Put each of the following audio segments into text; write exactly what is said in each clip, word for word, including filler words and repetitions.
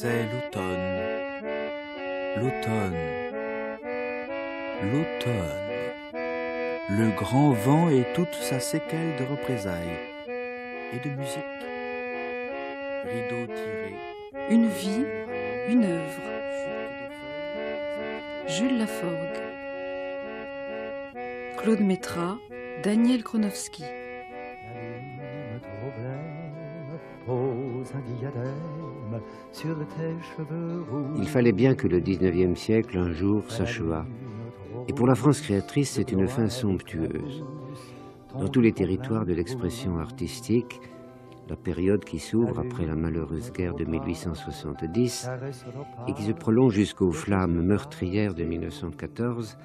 c'est l'automne, l'automne, l'automne. Le grand vent et toute sa séquelle de représailles et de musique. Rideau tiré. Une vie, une œuvre. Jules Laforgue. Claude Mettra, Daniel Grojnowski. Il fallait bien que le dix-neuvième siècle, un jour, s'achevât. Et pour la France créatrice, c'est une fin somptueuse. Dans tous les territoires de l'expression artistique, la période qui s'ouvre après la malheureuse guerre de mille huit cent soixante-dix et qui se prolonge jusqu'aux flammes meurtrières de mille neuf cent quatorze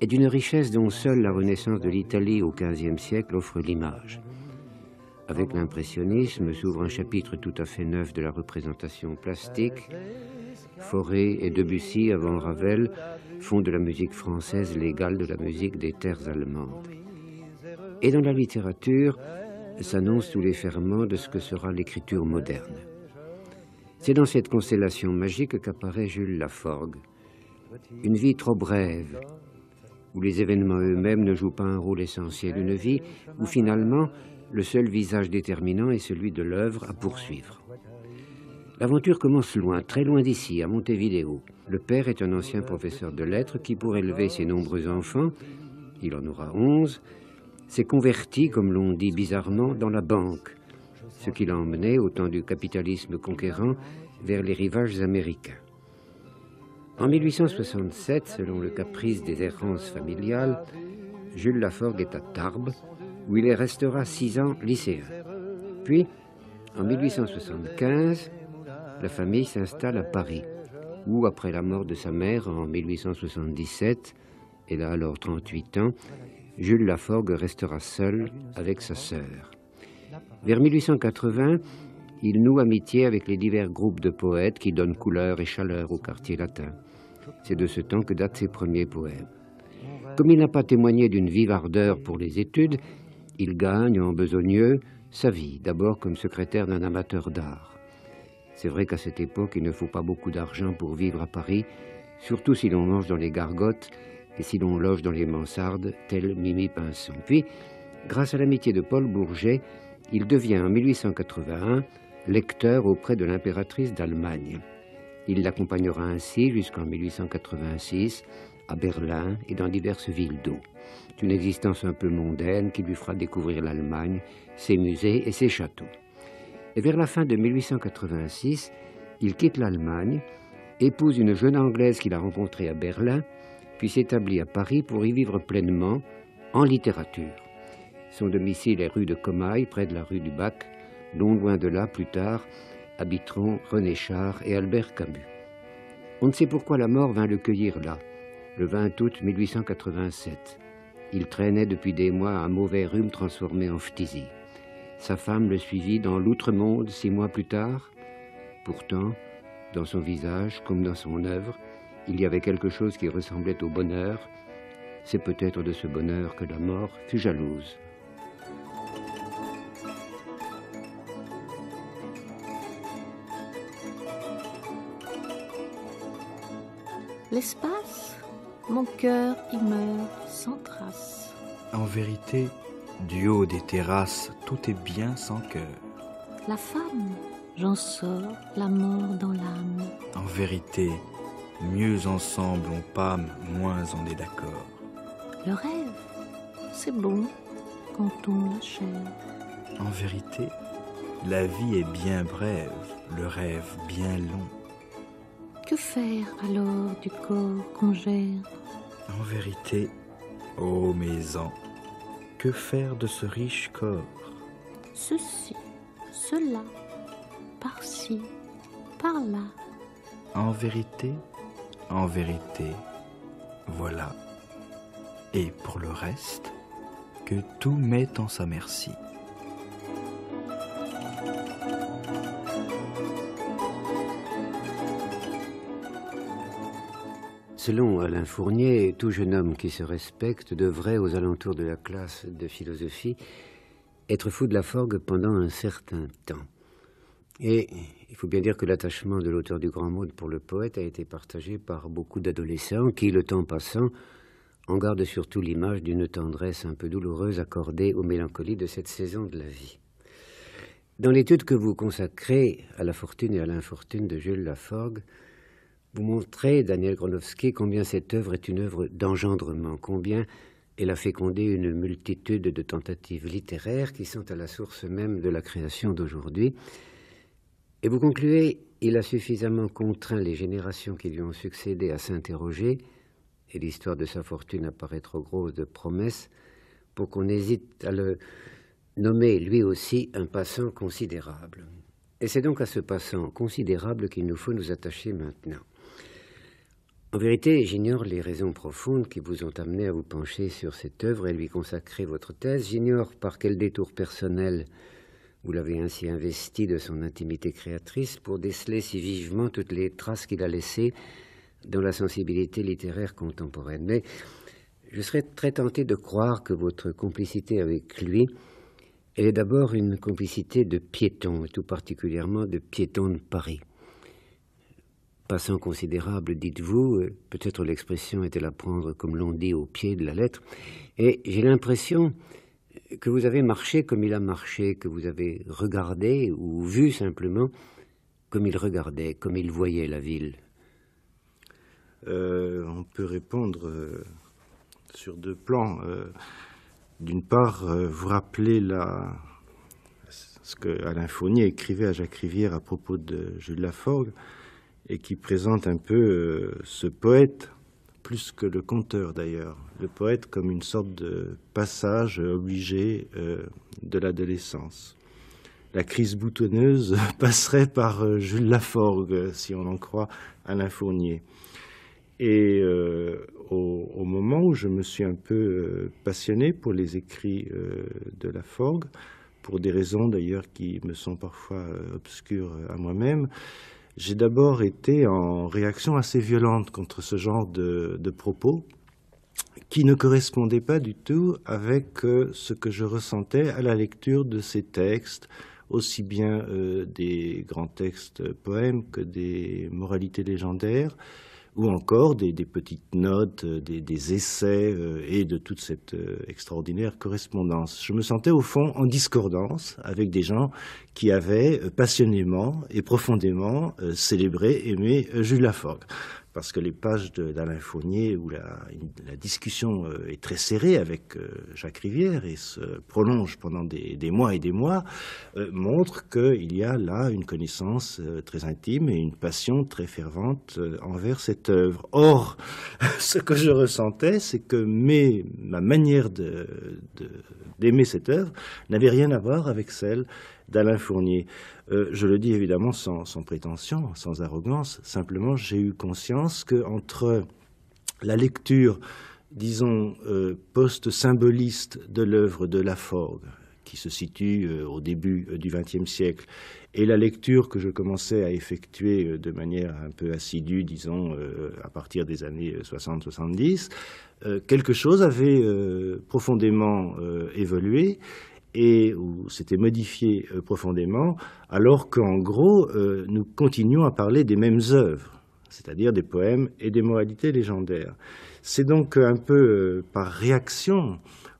est d'une richesse dont seule la renaissance de l'Italie au quinzième siècle offre l'image. Avec l'impressionnisme s'ouvre un chapitre tout à fait neuf de la représentation plastique. Fauré et Debussy, avant Ravel, font de la musique française l'égale de la musique des terres allemandes. Et dans la littérature, s'annoncent tous les ferments de ce que sera l'écriture moderne. C'est dans cette constellation magique qu'apparaît Jules Laforgue. Une vie trop brève, où les événements eux-mêmes ne jouent pas un rôle essentiel, une vie où finalement le seul visage déterminant est celui de l'œuvre à poursuivre. L'aventure commence loin, très loin d'ici, à Montevideo. Le père est un ancien professeur de lettres qui, pour élever ses nombreux enfants, il en aura onze, s'est converti, comme l'on dit bizarrement, dans la banque, ce qui l'a emmené, au temps du capitalisme conquérant, vers les rivages américains. En mille huit cent soixante-sept, selon le caprice des errances familiales, Jules Laforgue est à Tarbes, où il restera six ans lycéen. Puis, en mille huit cent soixante-quinze, la famille s'installe à Paris, où, après la mort de sa mère en mille huit cent soixante-dix-sept, elle a alors trente-huit ans, Jules Laforgue restera seul avec sa sœur. Vers mille huit cent quatre-vingts, il noue amitié avec les divers groupes de poètes qui donnent couleur et chaleur au quartier latin. C'est de ce temps que datent ses premiers poèmes. Comme il n'a pas témoigné d'une vive ardeur pour les études, il gagne en besogneux sa vie, d'abord comme secrétaire d'un amateur d'art. C'est vrai qu'à cette époque, il ne faut pas beaucoup d'argent pour vivre à Paris, surtout si l'on mange dans les gargotes et si l'on loge dans les mansardes, telle Mimi Pinson. Puis, grâce à l'amitié de Paul Bourget, il devient en mille huit cent quatre-vingt-un lecteur auprès de l'impératrice d'Allemagne. Il l'accompagnera ainsi jusqu'en mille huit cent quatre-vingt-six, à Berlin et dans diverses villes d'eau. C'est une existence un peu mondaine qui lui fera découvrir l'Allemagne, ses musées et ses châteaux. Et vers la fin de mille huit cent quatre-vingt-six, il quitte l'Allemagne, épouse une jeune Anglaise qu'il a rencontrée à Berlin, puis s'établit à Paris pour y vivre pleinement, en littérature. Son domicile est rue de Comailles, près de la rue du Bac, dont loin de là, plus tard, habiteront René Char et Albert Camus. On ne sait pourquoi la mort vint le cueillir là, le vingt août mille huit cent quatre-vingt-sept. Il traînait depuis des mois un mauvais rhume transformé en phtisie. Sa femme le suivit dans l'outre-monde six mois plus tard. Pourtant, dans son visage, comme dans son œuvre, il y avait quelque chose qui ressemblait au bonheur. C'est peut-être de ce bonheur que la mort fut jalouse. L'espace, mon cœur y meurt sans trace. En vérité, du haut des terrasses, tout est bien sans cœur. La femme, j'en sors, la mort dans l'âme. En vérité, mieux ensemble on pâme, moins on est d'accord. Le rêve, c'est bon quand on l'achève. En vérité, la vie est bien brève, le rêve bien long. Que faire alors du corps qu'on gère? En vérité, ô mes ans, que faire de ce riche corps? Ceci, cela, par-ci, par-là. En vérité, en vérité, voilà. Et pour le reste, que tout met en sa merci. Selon Alain Fournier, tout jeune homme qui se respecte devrait, aux alentours de la classe de philosophie, être fou de Laforgue pendant un certain temps. Et il faut bien dire que l'attachement de l'auteur du Grand Monde pour le poète a été partagé par beaucoup d'adolescents qui, le temps passant, en gardent surtout l'image d'une tendresse un peu douloureuse accordée aux mélancolies de cette saison de la vie. Dans l'étude que vous consacrez à la fortune et à l'infortune de Jules Laforgue, vous montrez, Daniel Grojnowski, combien cette œuvre est une œuvre d'engendrement, combien elle a fécondé une multitude de tentatives littéraires qui sont à la source même de la création d'aujourd'hui. Et vous concluez, il a suffisamment contraint les générations qui lui ont succédé à s'interroger, et l'histoire de sa fortune apparaît trop grosse de promesses, pour qu'on hésite à le nommer lui aussi un passant considérable. Et c'est donc à ce passant considérable qu'il nous faut nous attacher maintenant. En vérité, j'ignore les raisons profondes qui vous ont amené à vous pencher sur cette œuvre et lui consacrer votre thèse. J'ignore par quel détour personnel vous l'avez ainsi investi de son intimité créatrice pour déceler si vivement toutes les traces qu'il a laissées dans la sensibilité littéraire contemporaine. Mais je serais très tenté de croire que votre complicité avec lui, elle est d'abord une complicité de piétons, et tout particulièrement de piétons de Paris. Passant considérable, dites-vous, peut-être l'expression est-elle à prendre, comme l'on dit, au pied de la lettre, et j'ai l'impression que vous avez marché comme il a marché, que vous avez regardé ou vu simplement comme il regardait, comme il voyait la ville. Euh, on peut répondre euh, sur deux plans. Euh, D'une part, euh, vous rappelez la... ce que Alain Fournier écrivait à Jacques Rivière à propos de Jules Laforgue, et qui présente un peu euh, ce poète, plus que le conteur d'ailleurs, le poète comme une sorte de passage obligé euh, de l'adolescence. La crise boutonneuse passerait par euh, Jules Laforgue, si on en croit Alain Fournier. Et euh, au, au moment où je me suis un peu euh, passionné pour les écrits euh, de Laforgue, pour des raisons d'ailleurs qui me sont parfois euh, obscures à moi-même, j'ai d'abord été en réaction assez violente contre ce genre de, de propos qui ne correspondaient pas du tout avec euh, ce que je ressentais à la lecture de ces textes, aussi bien euh, des grands textes poèmes que des moralités légendaires, ou encore des, des petites notes, des, des essais euh, et de toute cette euh, extraordinaire correspondance. Je me sentais au fond en discordance avec des gens qui avaient euh, passionnément et profondément euh, célébré, aimé euh, Jules Laforgue. Parce que les pages d'Alain Fournier, où la, la discussion euh, est très serrée avec euh, Jacques Rivière et se prolonge pendant des, des mois et des mois, euh, montrent qu'il y a là une connaissance euh, très intime et une passion très fervente euh, envers cette œuvre. Or, ce que je ressentais, c'est que mes, ma manière de, de, d'aimer cette œuvre n'avait rien à voir avec celle d'Alain Fournier. Euh, je le dis évidemment sans, sans prétention, sans arrogance, simplement j'ai eu conscience qu'entre la lecture, disons, euh, post-symboliste de l'œuvre de Laforgue, qui se situe euh, au début euh, du vingtième siècle, et la lecture que je commençais à effectuer euh, de manière un peu assidue, disons, euh, à partir des années soixante soixante-dix, euh, quelque chose avait euh, profondément euh, évolué, et où s'était modifié euh, profondément, alors qu'en gros, euh, nous continuons à parler des mêmes œuvres, c'est-à-dire des poèmes et des moralités légendaires. C'est donc un peu euh, par réaction,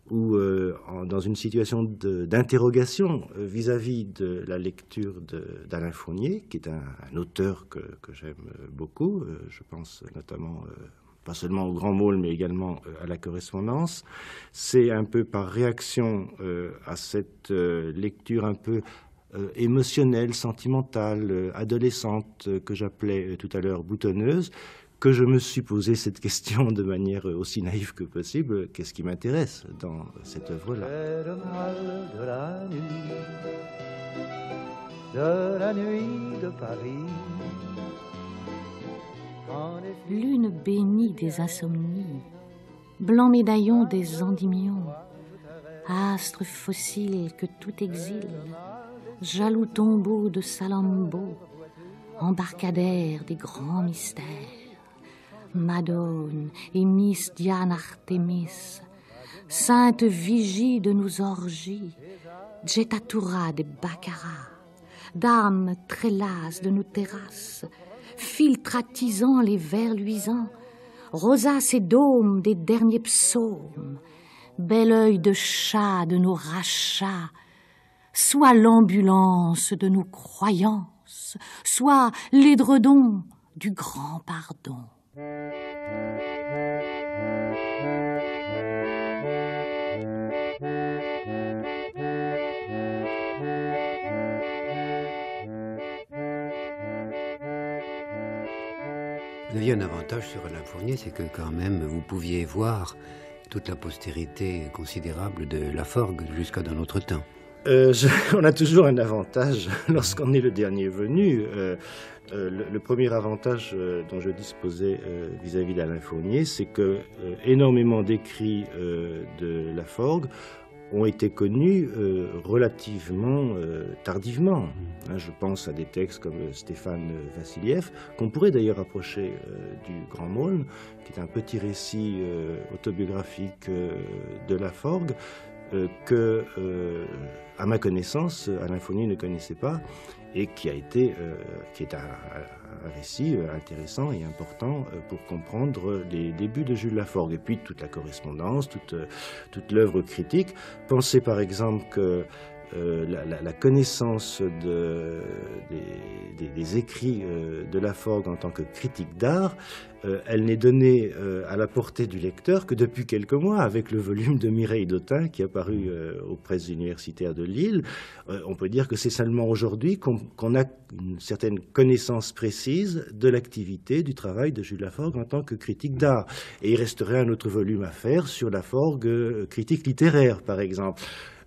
ou euh, en, dans une situation d'interrogation euh, vis-à-vis de la lecture d'Alain Fournier, qui est un, un auteur que, que j'aime beaucoup, euh, je pense notamment... Euh, pas seulement au Grand Môle, mais également à la correspondance. C'est un peu par réaction euh, à cette euh, lecture un peu euh, émotionnelle, sentimentale, euh, adolescente, euh, que j'appelais euh, tout à l'heure boutonneuse, que je me suis posé cette question de manière aussi naïve que possible. Qu'est-ce qui m'intéresse dans cette œuvre-là ? De la nuit, de la nuit de Paris. Lune bénie des insomnies, blanc médaillon des endymions, astre fossile que tout exile, jaloux tombeau de Salammbô, embarcadère des grands mystères, Madone et Miss Diane Artémis, sainte vigie de nos orgies, Djetatura des baccaras, d'âmes très lasses de nos terrasses, filtres attisant les vers luisants, rosaces et dômes des derniers psaumes, bel œil de chat de nos rachats, soit l'ambulance de nos croyances, soit l'édredon du grand pardon. Vous aviez un avantage sur Alain Fournier, c'est que quand même vous pouviez voir toute la postérité considérable de Laforgue jusqu'à dans notre temps. Euh, je, on a toujours un avantage lorsqu'on est le dernier venu. Euh, euh, le, le premier avantage euh, dont je disposais euh, vis-à-vis d'Alain Fournier, c'est que euh, énormément d'écrits euh, de Laforgue ont été connus euh, relativement euh, tardivement. Hein, je pense à des textes comme Stéphane Vassiliev, qu'on pourrait d'ailleurs rapprocher euh, du Grand Maulne, qui est un petit récit euh, autobiographique euh, de Laforgue, euh, que, euh, à ma connaissance, Alain Fournier ne connaissait pas, et qui a été, euh, qui est un, un récit intéressant et important pour comprendre les débuts de Jules Laforgue, et puis toute la correspondance, toute, toute l'œuvre critique. Pensez par exemple que euh, la, la, la connaissance de, des, des, des écrits de Laforgue en tant que critique d'art, Euh, elle n'est donnée euh, à la portée du lecteur que depuis quelques mois, avec le volume de Mireille Dottin qui est apparu euh, aux presses universitaires de Lille. Euh, on peut dire que c'est seulement aujourd'hui qu'on qu'on a une certaine connaissance précise de l'activité, du travail de Jules Laforgue en tant que critique d'art. Et il resterait un autre volume à faire sur Laforgue, euh, critique littéraire, par exemple.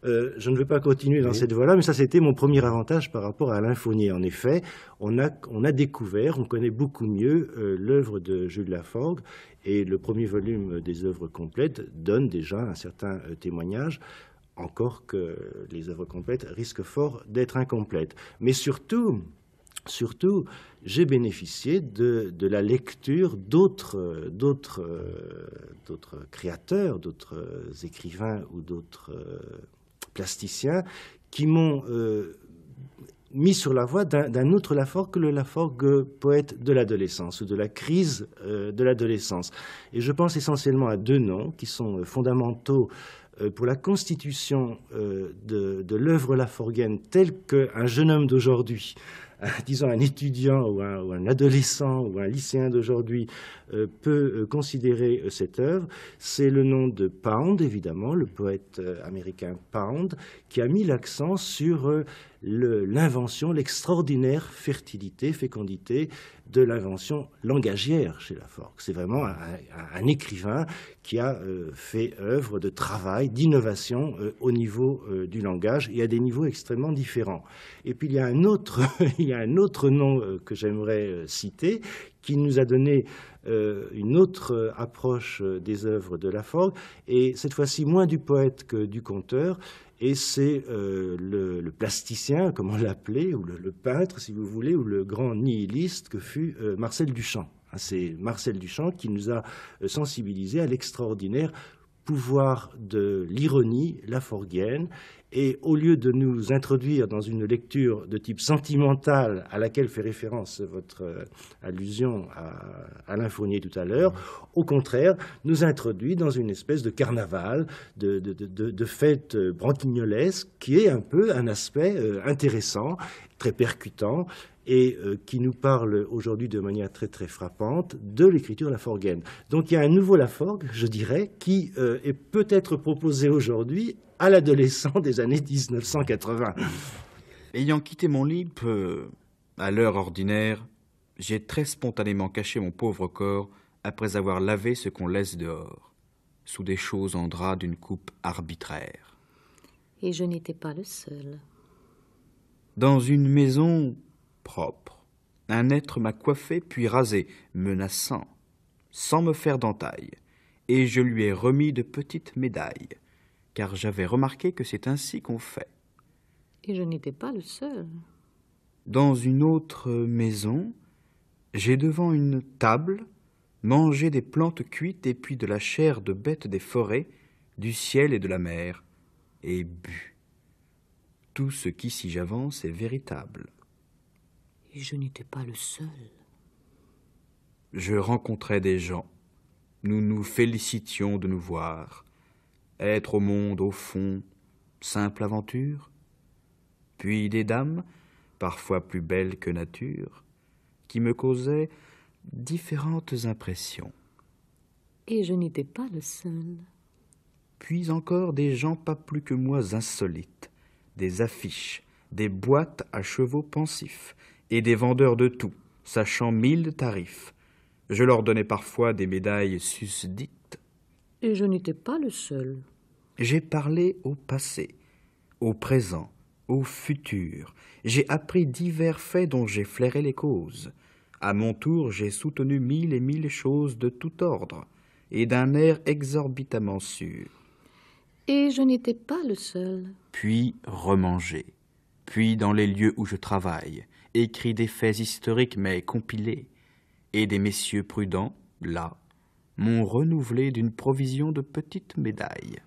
Euh, je ne veux pas continuer dans oui. cette voie-là, mais ça, c'était mon premier avantage par rapport à Alain Fournier. En effet, on a, on a découvert, on connaît beaucoup mieux euh, l'œuvre de Jules Laforgue, et le premier volume des œuvres complètes donne déjà un certain euh, témoignage, encore que les œuvres complètes risquent fort d'être incomplètes. Mais surtout, surtout j'ai bénéficié de, de la lecture d'autres d'autres, d'autres créateurs, d'autres écrivains ou d'autres plasticiens qui m'ont euh, mis sur la voie d'un autre Laforgue que le Laforgue poète de l'adolescence ou de la crise euh, de l'adolescence. Et je pense essentiellement à deux noms qui sont fondamentaux euh, pour la constitution euh, de, de l'œuvre laforguienne telle qu'un jeune homme d'aujourd'hui, disons un étudiant ou un, ou un adolescent ou un lycéen d'aujourd'hui euh, peut euh, considérer euh, cette œuvre, c'est le nom de Pound, évidemment, le poète euh, américain Pound, qui a mis l'accent sur euh, l'invention, le, l'extraordinaire fertilité, fécondité de l'invention langagière chez Laforgue. C'est vraiment un, un, un écrivain qui a euh, fait œuvre de travail, d'innovation euh, au niveau euh, du langage et à des niveaux extrêmement différents. Et puis il y a un autre, il y a un autre nom euh, que j'aimerais euh, citer, qui nous a donné euh, une autre approche euh, des œuvres de Laforgue, et cette fois-ci moins du poète que du conteur. Et c'est euh, le, le plasticien, comme on l'appelait, ou le, le peintre, si vous voulez, ou le grand nihiliste que fut euh, Marcel Duchamp. C'est Marcel Duchamp qui nous a sensibilisés à l'extraordinaire pouvoir de l'ironie laforguienne. Et au lieu de nous introduire dans une lecture de type sentimental à laquelle fait référence votre allusion à Alain Fournier tout à l'heure, au contraire, nous introduit dans une espèce de carnaval, de, de, de, de fête branquignolesque, qui est un peu un aspect intéressant, très percutant, et euh, qui nous parle aujourd'hui de manière très très frappante de l'écriture laforguienne. Donc il y a un nouveau Laforgue, je dirais, qui euh, est peut-être proposé aujourd'hui à l'adolescent des années mille neuf cent quatre-vingt. Ayant quitté mon lit, peu à l'heure ordinaire, j'ai très spontanément caché mon pauvre corps après avoir lavé ce qu'on laisse dehors, sous des choses en drap d'une coupe arbitraire. Et je n'étais pas le seul. Dans une maison propre, un être m'a coiffé puis rasé, menaçant, sans me faire d'entaille, et je lui ai remis de petites médailles, car j'avais remarqué que c'est ainsi qu'on fait. Et je n'étais pas le seul. Dans une autre maison, j'ai devant une table mangé des plantes cuites et puis de la chair de bêtes des forêts, du ciel et de la mer, et bu. Tout ce qui, si j'avance, est véritable. Et je n'étais pas le seul. Je rencontrais des gens. Nous nous félicitions de nous voir. Être au monde, au fond, simple aventure. Puis des dames, parfois plus belles que nature, qui me causaient différentes impressions. Et je n'étais pas le seul. Puis encore des gens pas plus que moi insolites, des affiches, des boîtes à chevaux pensifs, et des vendeurs de tout, sachant mille tarifs. Je leur donnais parfois des médailles susdites. Et je n'étais pas le seul. J'ai parlé au passé, au présent, au futur. J'ai appris divers faits dont j'ai flairé les causes. À mon tour, j'ai soutenu mille et mille choses de tout ordre, et d'un air exorbitamment sûr. Et je n'étais pas le seul. Puis remanger, puis dans les lieux où je travaille, écrit des faits historiques mais compilés, et des messieurs prudents, là, m'ont renouvelé d'une provision de petites médailles.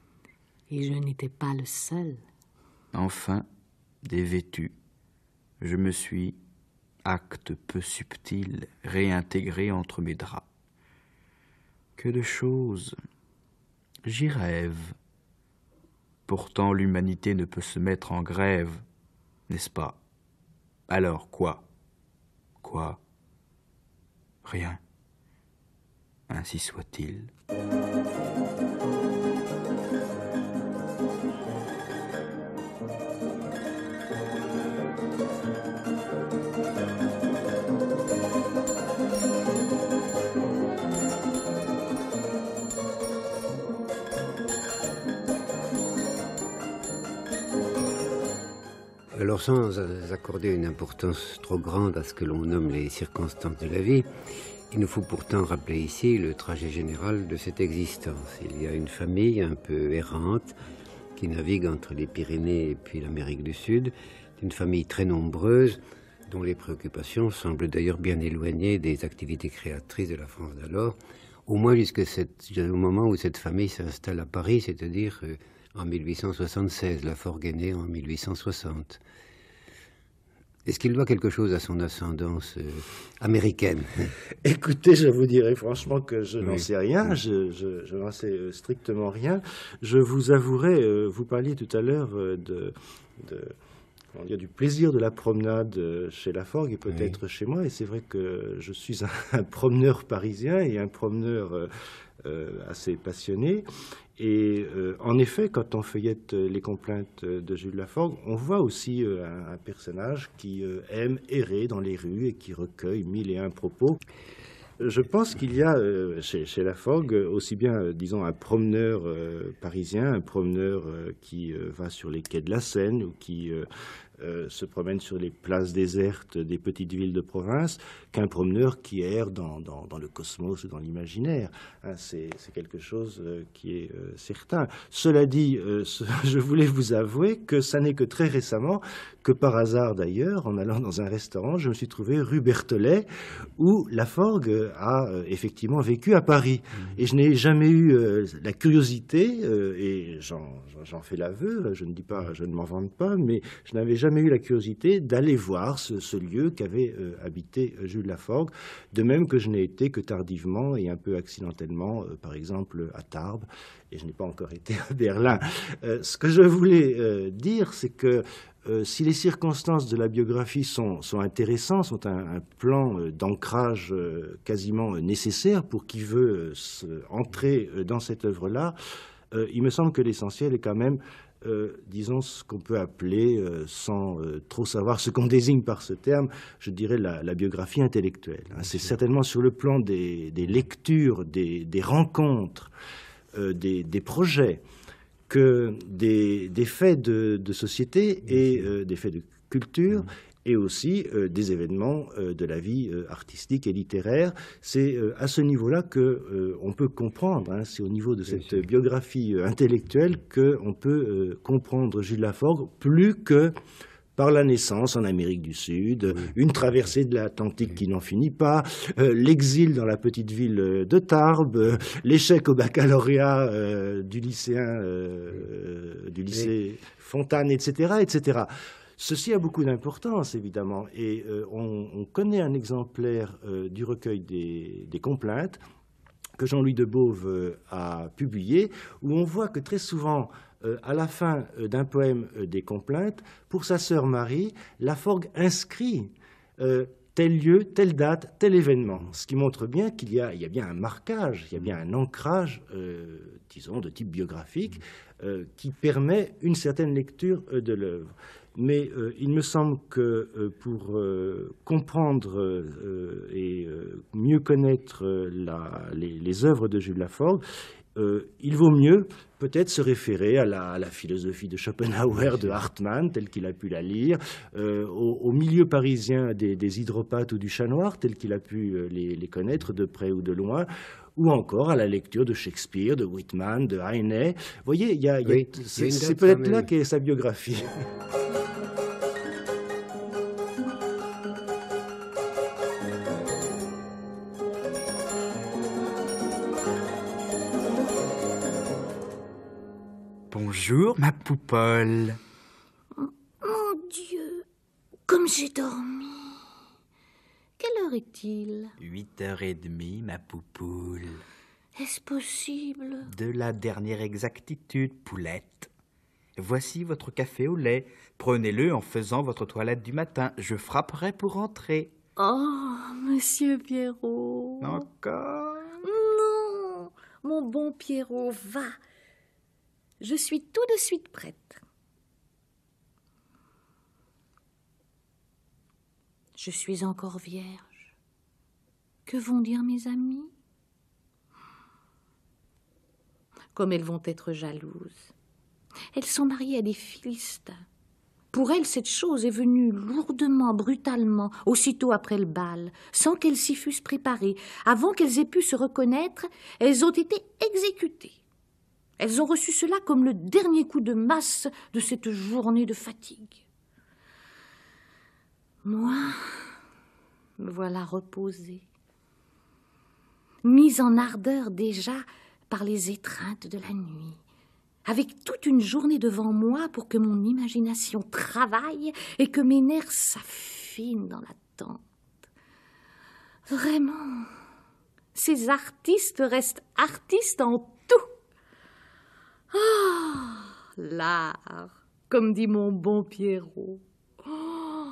Et je n'étais pas le seul. Enfin, dévêtu, je me suis, acte peu subtil, réintégré entre mes draps. Que de choses! J'y rêve. Pourtant, l'humanité ne peut se mettre en grève, n'est-ce pas? Alors quoi? Quoi? Rien. Ainsi soit-il. Alors, sans accorder une importance trop grande à ce que l'on nomme les circonstances de la vie, il nous faut pourtant rappeler ici le trajet général de cette existence. Il y a une famille un peu errante qui navigue entre les Pyrénées et puis l'Amérique du Sud, une famille très nombreuse dont les préoccupations semblent d'ailleurs bien éloignées des activités créatrices de la France d'alors, au moins jusqu'au moment où cette famille s'installe à Paris, c'est-à-dire en mille huit cent soixante-seize, Laforgue est né en mille huit cent soixante. Est-ce qu'il doit quelque chose à son ascendance euh, américaine? Écoutez, je vous dirai franchement que je oui. n'en sais rien, oui. je, je, je n'en sais strictement rien. Je vous avouerai, euh, vous parliez tout à l'heure euh, de... de On dit du plaisir de la promenade chez Laforgue et peut-être oui. chez moi. Et c'est vrai que je suis un, un promeneur parisien et un promeneur euh, euh, assez passionné. Et euh, en effet, quand on feuillette les complaintes de Jules Laforgue, on voit aussi euh, un, un personnage qui euh, aime errer dans les rues et qui recueille mille et un propos. Je pense qu'il y a euh, chez, chez Laforgue aussi bien, euh, disons, un promeneur euh, parisien, un promeneur euh, qui euh, va sur les quais de la Seine ou qui euh, euh, se promène sur les places désertes des petites villes de province, qu'un promeneur qui erre dans, dans, dans le cosmos ou dans l'imaginaire. Hein, c'est quelque chose euh, qui est euh, certain. Cela dit, euh, ce, je voulais vous avouer que ça n'est que très récemment que par hasard d'ailleurs, en allant dans un restaurant, je me suis trouvé rue Berthollet où Laforgue a effectivement vécu à Paris. Et je n'ai jamais eu euh, la curiosité, euh, et j'en fais l'aveu, je ne dis pas, je ne m'en vante pas, mais je n'avais jamais eu la curiosité d'aller voir ce, ce lieu qu'avait euh, habité Jules Laforgue, de même que je n'ai été que tardivement et un peu accidentellement, euh, par exemple, à Tarbes, et je n'ai pas encore été à Berlin. Euh, ce que je voulais euh, dire, c'est que Euh, si les circonstances de la biographie sont, sont intéressantes, sont un, un plan euh, d'ancrage euh, quasiment euh, nécessaire pour qui veut euh, se, entrer euh, dans cette œuvre-là, euh, il me semble que l'essentiel est quand même, euh, disons, ce qu'on peut appeler, euh, sans euh, trop savoir ce qu'on désigne par ce terme, je dirais la, la biographie intellectuelle. Hein. C'est certainement sur le plan des, des lectures, des, des rencontres, euh, des, des projets, que des, des faits de, de société et euh, des faits de culture et aussi euh, des événements euh, de la vie euh, artistique et littéraire. C'est euh, à ce niveau-là qu'on euh, peut comprendre, hein, c'est au niveau de cette oui, biographie euh, intellectuelle qu'on peut euh, comprendre Jules Laforgue plus que par la naissance en Amérique du Sud, oui. une traversée de l'Atlantique oui. qui n'en finit pas, euh, l'exil dans la petite ville de Tarbes, euh, l'échec au baccalauréat euh, du lycéen, euh, oui. du lycée oui. Fontane, et cetera, et cetera. Ceci a beaucoup d'importance, évidemment, et euh, on, on connaît un exemplaire euh, du recueil des, des complaintes que Jean-Louis Debauve euh, a publié, où on voit que très souvent, euh, à la fin euh, d'un poème euh, des complaintes, pour sa sœur Marie, Laforgue inscrit euh, tel lieu, telle date, tel événement. Ce qui montre bien qu'il y a, il y a bien un marquage, il y a bien un ancrage, euh, disons, de type biographique, euh, qui permet une certaine lecture euh, de l'œuvre. Mais euh, il me semble que euh, pour euh, comprendre euh, et euh, mieux connaître euh, la, les, les œuvres de Jules Laforgue, Euh, il vaut mieux peut-être se référer à la, à la philosophie de Schopenhauer, de Hartmann, telle qu'il a pu la lire, euh, au, au milieu parisien des, des hydropathes ou du Chat Noir, tel qu'il a pu les, les connaître de près ou de loin, ou encore à la lecture de Shakespeare, de Whitman, de Heine. Vous voyez, y a, y a, oui, c'est peut-être là qu'est sa biographie. Bonjour, ma poupole. Mon Dieu, comme j'ai dormi. Quelle heure est-il? Huit heures et demie, ma poupoule. Est-ce possible? De la dernière exactitude, poulette. Voici votre café au lait. Prenez-le en faisant votre toilette du matin. Je frapperai pour entrer. Oh, monsieur Pierrot. Encore? Non, mon bon Pierrot, va. Je suis tout de suite prête. Je suis encore vierge. Que vont dire mes amis? Comme elles vont être jalouses. Elles sont mariées à des philistins. Pour elles, cette chose est venue lourdement, brutalement, aussitôt après le bal, sans qu'elles s'y fussent préparées. Avant qu'elles aient pu se reconnaître, elles ont été exécutées. Elles ont reçu cela comme le dernier coup de masse de cette journée de fatigue. Moi, me voilà reposée, mise en ardeur déjà par les étreintes de la nuit, avec toute une journée devant moi pour que mon imagination travaille et que mes nerfs s'affinent dans l'attente. Vraiment, ces artistes restent artistes en tout. Oh, l'art, comme dit mon bon Pierrot. Oh,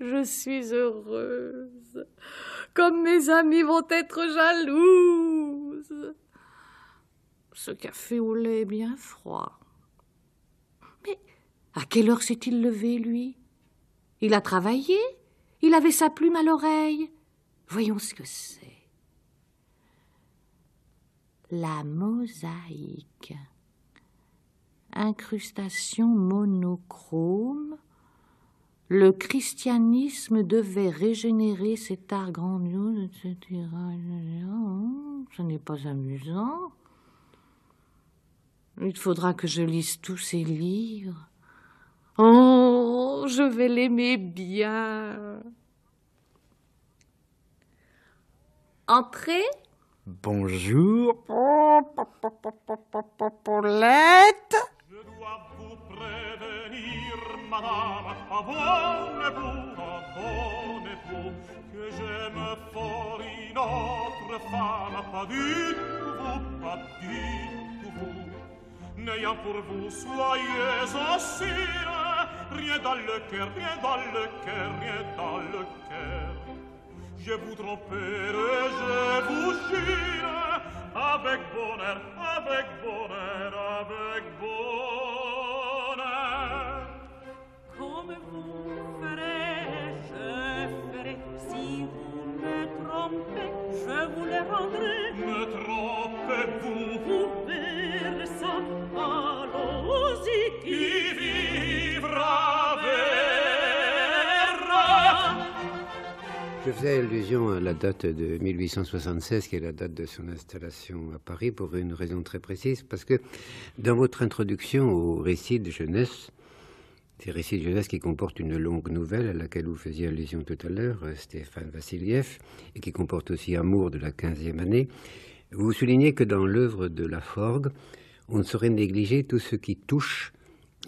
je suis heureuse, comme mes amis vont être jalouses. Ce café au lait est bien froid. Mais à quelle heure s'est-il levé, lui? Il a travaillé, il avait sa plume à l'oreille. Voyons ce que c'est. La mosaïque. Incrustation monochrome, le christianisme devait régénérer cet art grandiose, et cetera. Ce n'est pas amusant. Il faudra que je lise tous ces livres. Oh, je vais l'aimer bien. Entrez. Bonjour. Paulette. Je dois vous prévenir, madame, abonnez-vous, abonnez-vous, que j'aime fort une autre femme, pas du tout vous, pas du tout vous. N'ayant pour vous, soyez aussi, rien dans le cœur, rien dans le cœur, rien dans le cœur. Je vous tromperai, je vous jure, avec bonheur, avec bonheur, avec bonheur. Comme vous ferez, je ferai. Si vous me trompez, je vous le rendrai. Me trompez-vous? Vous verrez ça. Allons-y, qui vivra verra. Je faisais allusion à la date de mille huit cent soixante-seize, qui est la date de son installation à Paris, pour une raison très précise, parce que dans votre introduction au récit de jeunesse, ces récits de jeunesse qui comportent une longue nouvelle à laquelle vous faisiez allusion tout à l'heure, Stéphane Vassiliev, et qui comporte aussi Amour de la quinzième année, vous soulignez que dans l'œuvre de Laforgue, on ne saurait négliger tout ce qui touche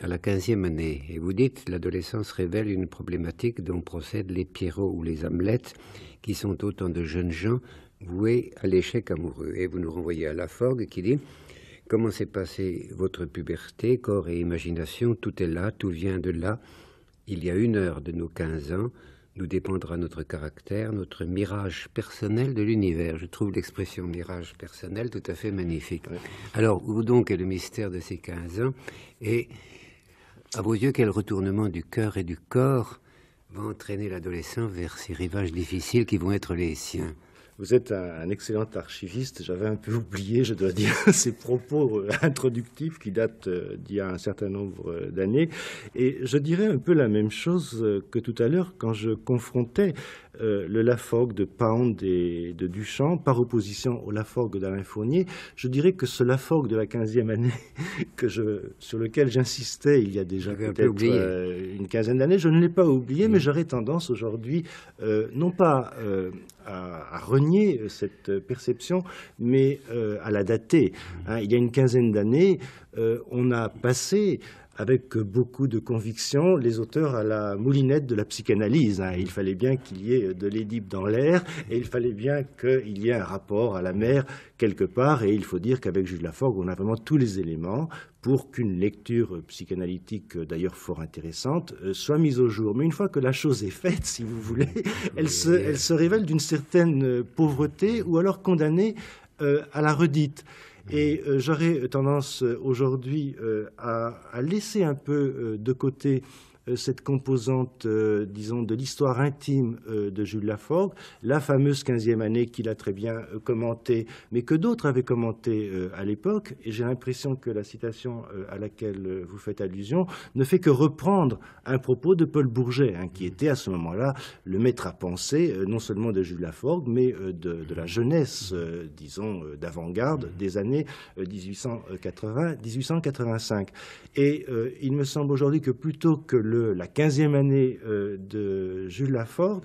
à la quinzième année. Et vous dites, l'adolescence révèle une problématique dont procèdent les Pierrot ou les Hamlettes, qui sont autant de jeunes gens voués à l'échec amoureux. Et vous nous renvoyez à Laforgue qui dit, comment s'est passée votre puberté, corps et imagination, tout est là, tout vient de là. Il y a une heure de nos quinze ans, nous dépendra notre caractère, notre mirage personnel de l'univers. Je trouve l'expression mirage personnel tout à fait magnifique. Ouais. Alors, où donc est le mystère de ces quinze ans? Et à vos yeux, quel retournement du cœur et du corps va entraîner l'adolescent vers ces rivages difficiles qui vont être les siens? Vous êtes un, un excellent archiviste. J'avais un peu oublié, je dois dire, ces propos introductifs qui datent d'il y a un certain nombre d'années. Et je dirais un peu la même chose que tout à l'heure quand je confrontais euh, le Laforgue de Pound et de Duchamp par opposition au Laforgue d'Alain Fournier. Je dirais que ce Laforgue de la quinzième année que je, sur lequel j'insistais il y a déjà peut-être euh, une quinzaine d'années, je ne l'ai pas oublié, oui. Mais j'aurais tendance aujourd'hui, euh, non pas euh, à, à renier cette perception, mais euh, à la dater. Hein, il y a une quinzaine d'années, euh, on a passé avec beaucoup de conviction les auteurs à la moulinette de la psychanalyse. Hein. Il fallait bien qu'il y ait de l'Édipe dans l'air et il fallait bien qu'il y ait un rapport à la mère quelque part. Et il faut dire qu'avec Jules Laforgue, on a vraiment tous les éléments pour qu'une lecture psychanalytique, d'ailleurs fort intéressante, soit mise au jour. Mais une fois que la chose est faite, si vous voulez, elle se, elle se révèle d'une certaine pauvreté ou alors condamnée euh, à la redite. Et euh, j'aurais tendance euh, aujourd'hui euh, à, à laisser un peu euh, de côté euh, cette composante, euh, disons, de l'histoire intime euh, de Jules Laforgue, la fameuse quinzième année qu'il a très bien euh, commentée, mais que d'autres avaient commentée euh, à l'époque. Et j'ai l'impression que la citation euh, à laquelle euh, vous faites allusion ne fait que reprendre un propos de Paul Bourget, hein, qui était à ce moment-là le maître à penser, euh, non seulement de Jules Laforgue, mais euh, de, de la jeunesse, euh, disons, euh, d'avant-garde des années mille huit cent quatre-vingts à mille huit cent quatre-vingt-cinq. Et euh, il me semble aujourd'hui que plutôt que le, la quinzième année euh, de Jules Laforgue,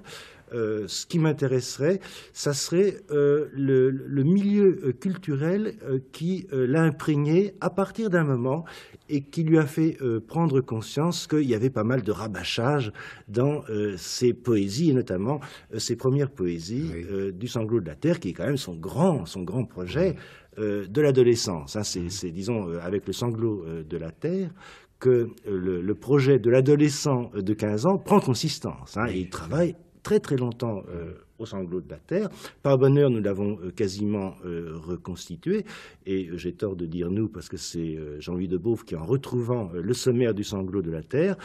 Euh, ce qui m'intéresserait, ça serait euh, le, le milieu euh, culturel euh, qui euh, l'a imprégné à partir d'un moment et qui lui a fait euh, prendre conscience qu'il y avait pas mal de rabâchage dans euh, ses poésies, et notamment euh, ses premières poésies, oui. euh, du sanglot de la terre, qui est quand même son grand, son grand projet euh, de l'adolescence. Hein, c'est, disons, euh, avec le sanglot euh, de la terre, que le, le projet de l'adolescent de quinze ans prend consistance. Hein, et il travaille très très longtemps euh, au sanglot de la terre. Par bonheur, nous l'avons euh, quasiment euh, reconstitué, et euh, j'ai tort de dire nous, parce que c'est euh, Jean-Louis Debauve qui, en retrouvant euh, le sommaire du sanglot de la terre,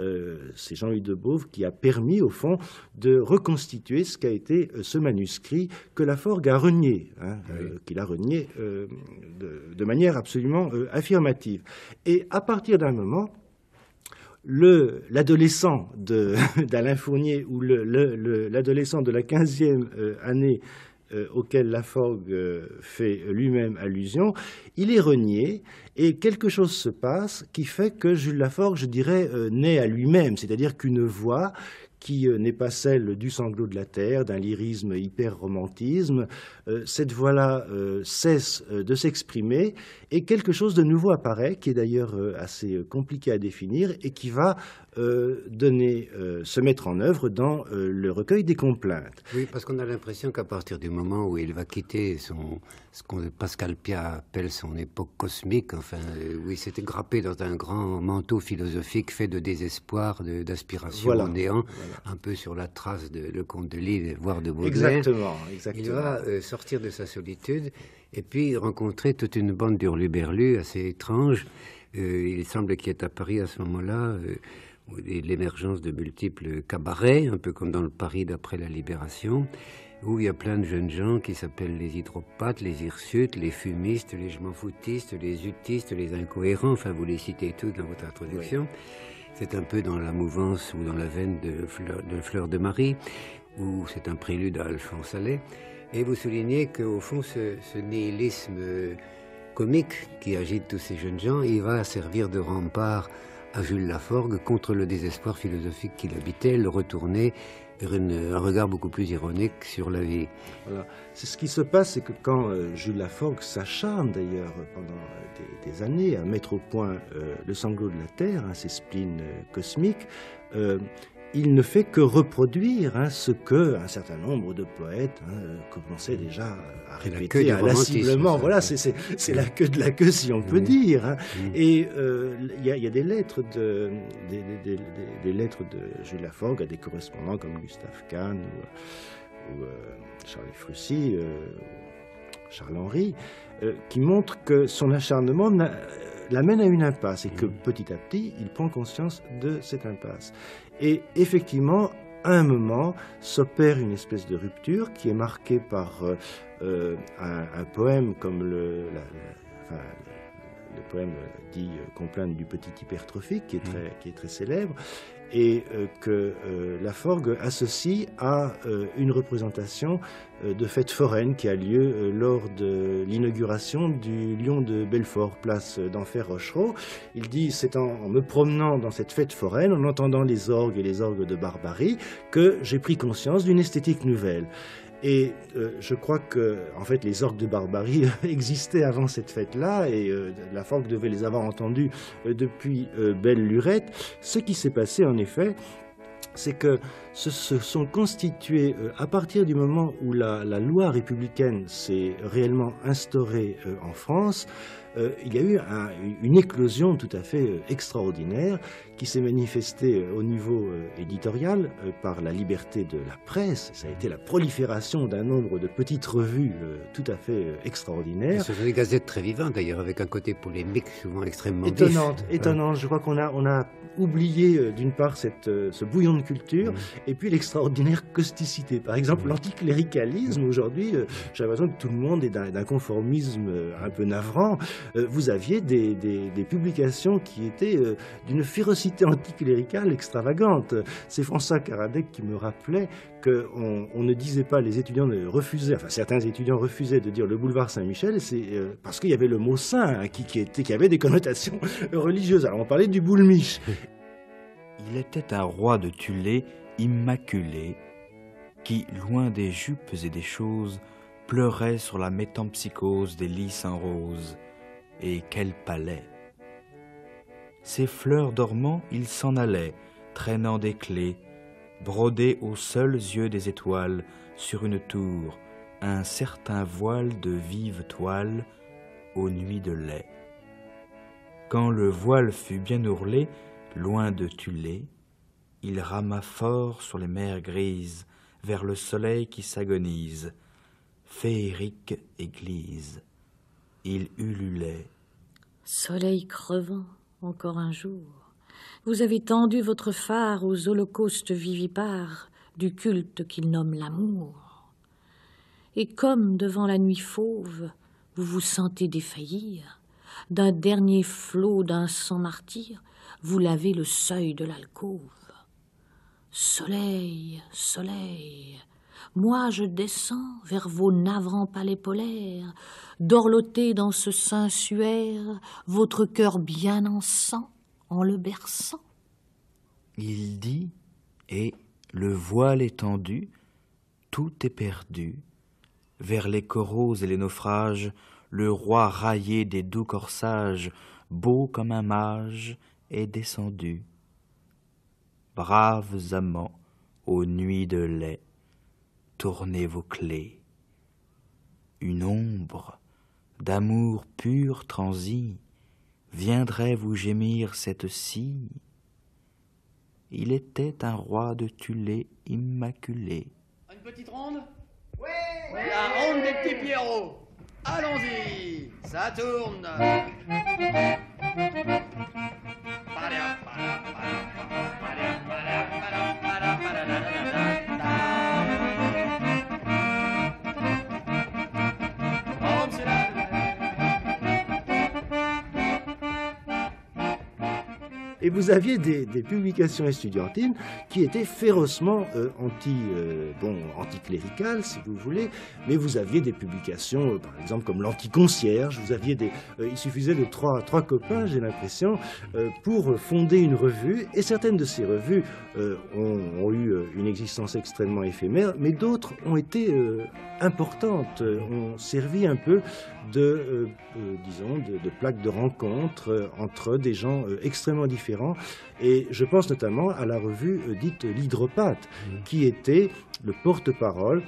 euh, c'est Jean-Louis Debauve qui a permis, au fond, de reconstituer ce qu'a été euh, ce manuscrit que Laforgue a renié, hein, oui. euh, qu'il a renié euh, de, de manière absolument euh, affirmative. Et à partir d'un moment, l'adolescent d'Alain Fournier ou l'adolescent de la quinzième euh, année euh, auquel Laforgue euh, fait lui-même allusion, il est renié et quelque chose se passe qui fait que Jules Laforgue, je dirais, euh, naît à lui-même, c'est-à-dire qu'une voix qui n'est pas celle du sanglot de la terre, d'un lyrisme hyper-romantisme. Euh, cette voix-là euh, cesse de s'exprimer et quelque chose de nouveau apparaît, qui est d'ailleurs euh, assez compliqué à définir et qui va euh, donner, euh, se mettre en œuvre dans euh, le recueil des complaintes. Oui, parce qu'on a l'impression qu'à partir du moment où il va quitter son, ce qu'on Pascal Piat appelle son époque cosmique, enfin, euh, oui, c'était grappé dans un grand manteau philosophique fait de désespoir, d'aspiration, voilà, au néant. Voilà. Un peu sur la trace de Leconte de Lisle, voire de Baudelaire. Exactement, exactement. Il va euh, sortir de sa solitude et puis rencontrer toute une bande d'hurluberlus assez étrange. Euh, il semble qu'il y ait à Paris à ce moment-là euh, l'émergence de multiples cabarets, un peu comme dans le Paris d'après la Libération, où il y a plein de jeunes gens qui s'appellent les hydropathes, les hirsutes, les fumistes, les je m'en foutistes, les utistes, les incohérents. Enfin, vous les citez tous dans votre introduction. Oui. C'est un peu dans la mouvance ou dans la veine de Fleur de, Fleur de Marie, ou c'est un prélude à Alphonse Allais. Et vous soulignez qu'au fond, ce, ce nihilisme comique qui agite tous ces jeunes gens, il va servir de rempart à Jules Laforgue contre le désespoir philosophique qu'il habitait, le retourner une, un regard beaucoup plus ironique sur la vie. Voilà. C'est ce qui se passe, c'est que quand euh, Jules Laforgue s'acharne d'ailleurs pendant euh, des, des années à mettre au point euh, le sanglot de la Terre, hein, ses spleens euh, cosmiques, euh, il ne fait que reproduire hein, ce que un certain nombre de poètes hein, commençaient déjà à répéter inlassablement. Voilà, c'est la queue de la queue, si on peut mmh. dire. Hein. Mmh. Et il euh, y, y a des lettres de, des, des, des, des lettres de Jules Laforgue à des correspondants comme Gustave Kahn ou, ou euh, Charles Frussy, euh, Charles Henry, euh, qui montrent que son acharnement l'amène à une impasse et que petit à petit, il prend conscience de cette impasse. Et effectivement, à un moment, s'opère une espèce de rupture qui est marquée par euh, un, un poème comme le, la, la, enfin, le poème dit « Complainte du petit hypertrophique » qui est très, qui est très célèbre, et euh, que euh, Laforgue associe à euh, une représentation euh, de fête foraine qui a lieu euh, lors de l'inauguration du Lion de Belfort, place euh, d'Enfer-Rochereau. Il dit, c'est en, en me promenant dans cette fête foraine, en entendant les orgues et les orgues de barbarie, que j'ai pris conscience d'une esthétique nouvelle. Et euh, je crois que, en fait, les orgues de barbarie existaient avant cette fête-là, et euh, Laforgue devait les avoir entendus euh, depuis euh, belle lurette. Ce qui s'est passé, en effet, c'est que se, se sont constitués, euh, à partir du moment où la, la loi républicaine s'est réellement instaurée euh, en France, euh, il y a eu un, une éclosion tout à fait euh, extraordinaire qui s'est manifestée euh, au niveau euh, éditorial euh, par la liberté de la presse. Ça a été la prolifération d'un nombre de petites revues euh, tout à fait euh, extraordinaires. Et ce sont des gazettes très vivantes d'ailleurs, avec un côté polémique souvent extrêmement étonnante. Vif. Étonnante. Je crois qu'on a, on a oublié euh, d'une part cette, euh, ce bouillon de culture, mmh. et puis l'extraordinaire causticité. Par exemple, mmh. l'anticléricalisme, aujourd'hui, euh, j'ai l'impression que tout le monde est d'un conformisme euh, un peu navrant. Euh, vous aviez des, des, des publications qui étaient euh, d'une férocité anticléricale extravagante. C'est François Caradec qui me rappelait qu'on on ne disait pas, les étudiants refusaient, enfin certains étudiants refusaient de dire le boulevard Saint-Michel, c'est euh, parce qu'il y avait le mot saint hein, qui, qui, était, qui avait des connotations religieuses. Alors on parlait du boulmiche. Il était un roi de Tulé immaculé qui, loin des jupes et des choses, pleurait sur la métempsycose des lys en rose. Et quel palais! Ses fleurs dormant, il s'en allait, traînant des clés, brodé aux seuls yeux des étoiles, sur une tour, un certain voile de vive toile, aux nuits de lait. Quand le voile fut bien ourlé, loin de Tulé, il rama fort sur les mers grises, vers le soleil qui s'agonise, féerique église. Il ululait. Soleil crevant, encore un jour, vous avez tendu votre phare aux holocaustes vivipares du culte qu'il nomme l'amour. Et comme devant la nuit fauve, vous vous sentez défaillir, d'un dernier flot d'un sang martyr, vous lavez le seuil de l'alcôve. Soleil, soleil, moi je descends vers vos navrants palais polaires, dorloter dans ce sensuaire votre cœur bien en sang, en le berçant. Il dit, et le voile étendu, tout est perdu. Vers les coraux et les naufrages, le roi raillé des doux corsages, beau comme un mage, est descendu. Braves amants, aux nuits de lait, tournez vos clés. Une ombre, d'amour pur transi, viendrait vous gémir cette scie. Il était un roi de Tulé immaculé. Une petite ronde? Oui, oui. La ronde des petits Pierrots. Allons-y, ça tourne. Et vous aviez des, des publications estudiantines qui étaient férocement euh, anti, euh, bon, anticléricales, si vous voulez, mais vous aviez des publications, euh, par exemple, comme l'Anticoncierge, vous aviez des... Euh, il suffisait de trois, trois copains, j'ai l'impression, euh, pour fonder une revue, et certaines de ces revues euh, ont, ont eu une existence extrêmement éphémère, mais d'autres ont été euh, importantes, ont servi un peu de, euh, euh, disons, de, de plaques de rencontre euh, entre des gens euh, extrêmement différents. Et je pense notamment à la revue euh, dite l'Hydropathe, mmh. qui était le porte-parole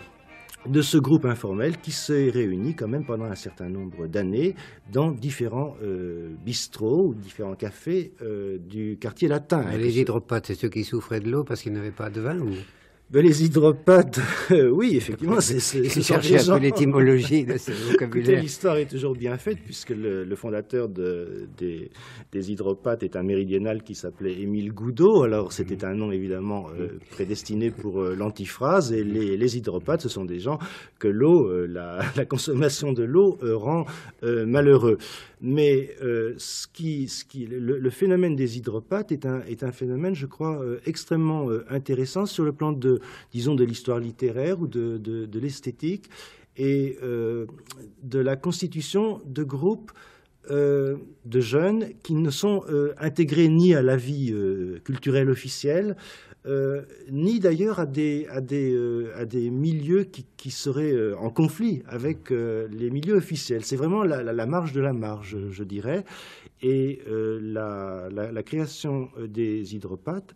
de ce groupe informel qui s'est réuni quand même pendant un certain nombre d'années dans différents euh, bistrots ou différents cafés euh, du quartier latin. Mais les hydropathes, c'est ceux qui souffraient de l'eau parce qu'ils n'avaient pas de vin ou... Ben les hydropathes, euh, oui, effectivement, c'est... J'ai cherché un peu l'étymologie de ce vocabulaire. L'histoire est toujours bien faite, puisque le, le fondateur de, des, des hydropathes est un méridional qui s'appelait Émile Goudeau. Alors, c'était un nom, évidemment, euh, prédestiné pour euh, l'antiphrase. Et les, les hydropathes, ce sont des gens que l'eau, euh, la, la consommation de l'eau euh, rend euh, malheureux. Mais euh, ce qui, ce qui, le, le phénomène des hydropathes est un, est un phénomène, je crois, euh, extrêmement euh, intéressant sur le plan de, disons, de l'histoire littéraire ou de, de, de l'esthétique et euh, de la constitution de groupes euh, de jeunes qui ne sont euh, intégrés ni à la vie euh, culturelle officielle, Euh, ni d'ailleurs à des, à, des, euh, à des milieux qui, qui seraient euh, en conflit avec euh, les milieux officiels. C'est vraiment la, la, la marge de la marge, je, je dirais. Et euh, la, la, la création des hydropathes,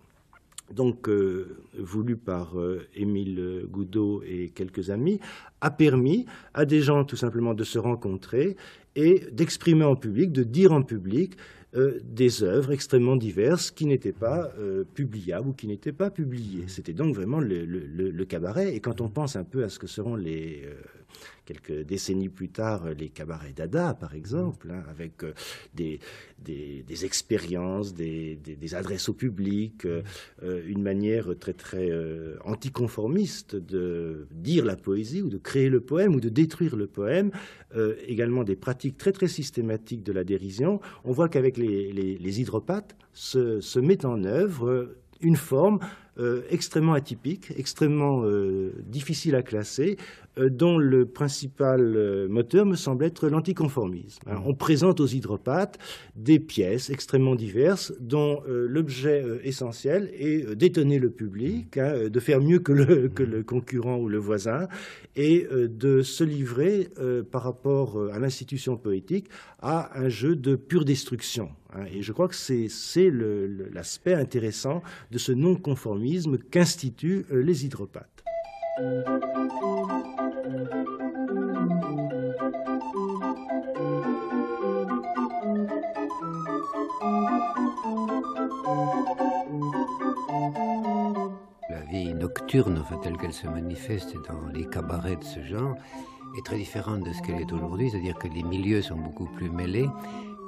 donc euh, voulue par euh, Émile Goudeau et quelques amis, a permis à des gens tout simplement de se rencontrer et d'exprimer en public, de dire en public, Euh, des œuvres extrêmement diverses qui n'étaient pas euh, publiables ou qui n'étaient pas publiées. C'était donc vraiment le, le, le cabaret. Et quand on pense un peu à ce que seront les... Euh, quelques décennies plus tard, les cabarets dada, par exemple, hein, avec euh, des, des, des expériences, des, des, des adresses au public, euh, euh, une manière très, très euh, anticonformiste de dire la poésie ou de créer le poème ou de détruire le poème, euh, également des pratiques très, très systématiques de la dérision. On voit qu'avec les, les, les hydropathes se, se met en œuvre une forme euh, extrêmement atypique, extrêmement euh, difficile à classer, euh, dont le principal euh, moteur me semble être l'anticonformisme. Alors, on présente aux hydropathes des pièces extrêmement diverses, dont euh, l'objet euh, essentiel est euh, d'étonner le public, hein, de faire mieux que le, que le concurrent ou le voisin, et euh, de se livrer euh, par rapport à l'institution poétique à un jeu de pure destruction. Et je crois que c'est l'aspect intéressant de ce non-conformisme qu'instituent les hydropathes. La vie nocturne, enfin, telle qu'elle se manifeste dans les cabarets de ce genre, est très différente de ce qu'elle est aujourd'hui, c'est-à-dire que les milieux sont beaucoup plus mêlés,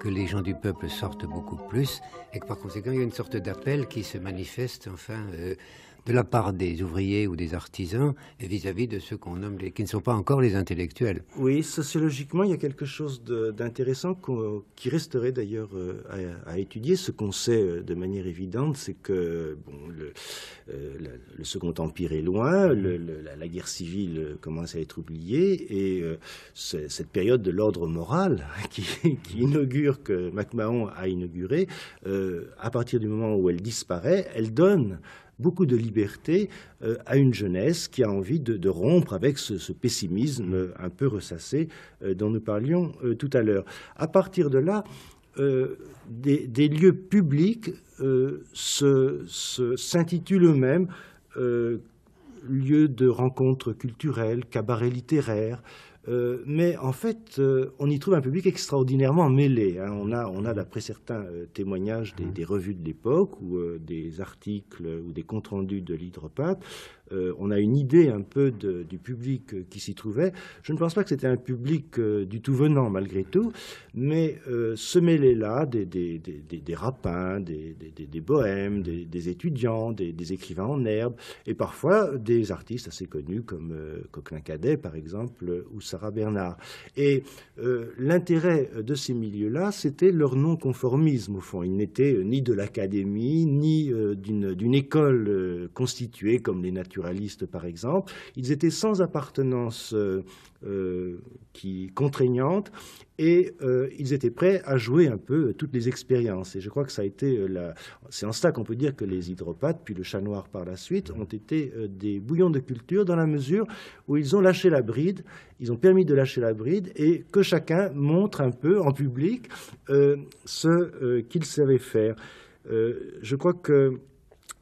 que les gens du peuple sortent beaucoup plus et que par conséquent il y a une sorte d'appel qui se manifeste enfin euh, de la part des ouvriers ou des artisans vis-à-vis -vis de ceux qu'on nomme les, qui ne sont pas encore les intellectuels. Oui, sociologiquement il y a quelque chose d'intéressant qu qui resterait d'ailleurs euh, à, à étudier. Ce qu'on sait euh, de manière évidente, c'est que bon, le, euh, la, le Second Empire est loin, le, le, la, la guerre civile commence à être oubliée et euh, cette période de l'ordre moral qui, qui inaugure que MacMahon a inauguré, euh, à partir du moment où elle disparaît, elle donne beaucoup de liberté euh, à une jeunesse qui a envie de, de rompre avec ce, ce pessimisme un peu ressassé euh, dont nous parlions euh, tout à l'heure. À partir de là, euh, des, des lieux publics euh, se, se, s'intitulent eux-mêmes euh, lieux de rencontres culturelles, cabarets littéraires. Euh, mais en fait, euh, on y trouve un public extraordinairement mêlé. Hein. On a, on a d'après certains euh, témoignages des, des revues de l'époque ou euh, des articles ou des comptes rendus de l'hydropathe, euh, on a une idée un peu de, du public qui s'y trouvait. Je ne pense pas que c'était un public euh, du tout venant, malgré tout, mais euh, se mêler là des, des, des, des, des rapins, des, des, des, des bohèmes, des, des étudiants, des, des écrivains en herbe, et parfois des artistes assez connus comme euh, Coquelin Cadet, par exemple, ou Sarah Bernard. Et euh, l'intérêt de ces milieux-là, c'était leur non-conformisme, au fond. Ils n'étaient ni de l'académie, ni euh, d'une école euh, constituée, comme les naturalistes, par exemple. Ils étaient sans appartenance euh, euh, qui, contraignante, et euh, ils étaient prêts à jouer un peu toutes les expériences. Et je crois que ça a été euh, la... C'est en cela qu'on peut dire que les hydropathes, puis le chat noir par la suite, ont été euh, des bouillons de culture, dans la mesure où ils ont lâché la bride, ils ont permis de lâcher la bride, et que chacun montre un peu en public euh, ce euh, qu'il savait faire. Euh, je crois que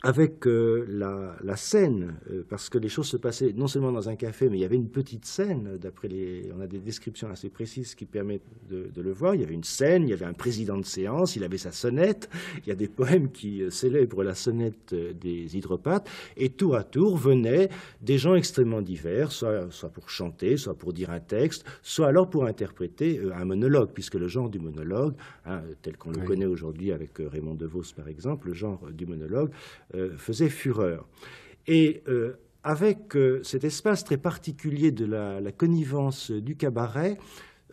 avec euh, la, la scène, euh, parce que les choses se passaient non seulement dans un café, mais il y avait une petite scène, d'après les... On a des descriptions assez précises qui permettent de, de le voir. Il y avait une scène, il y avait un président de séance, il avait sa sonnette. Il y a des poèmes qui euh, célèbrent la sonnette euh, des hydropathes. Et tour à tour venaient des gens extrêmement divers, soit, soit pour chanter, soit pour dire un texte, soit alors pour interpréter euh, un monologue, puisque le genre du monologue, hein, tel qu'on le oui. connaît aujourd'hui avec euh, Raymond Devos, par exemple, le genre euh, du monologue, Euh, faisait fureur. Et euh, avec euh, cet espace très particulier de la, la connivence du cabaret,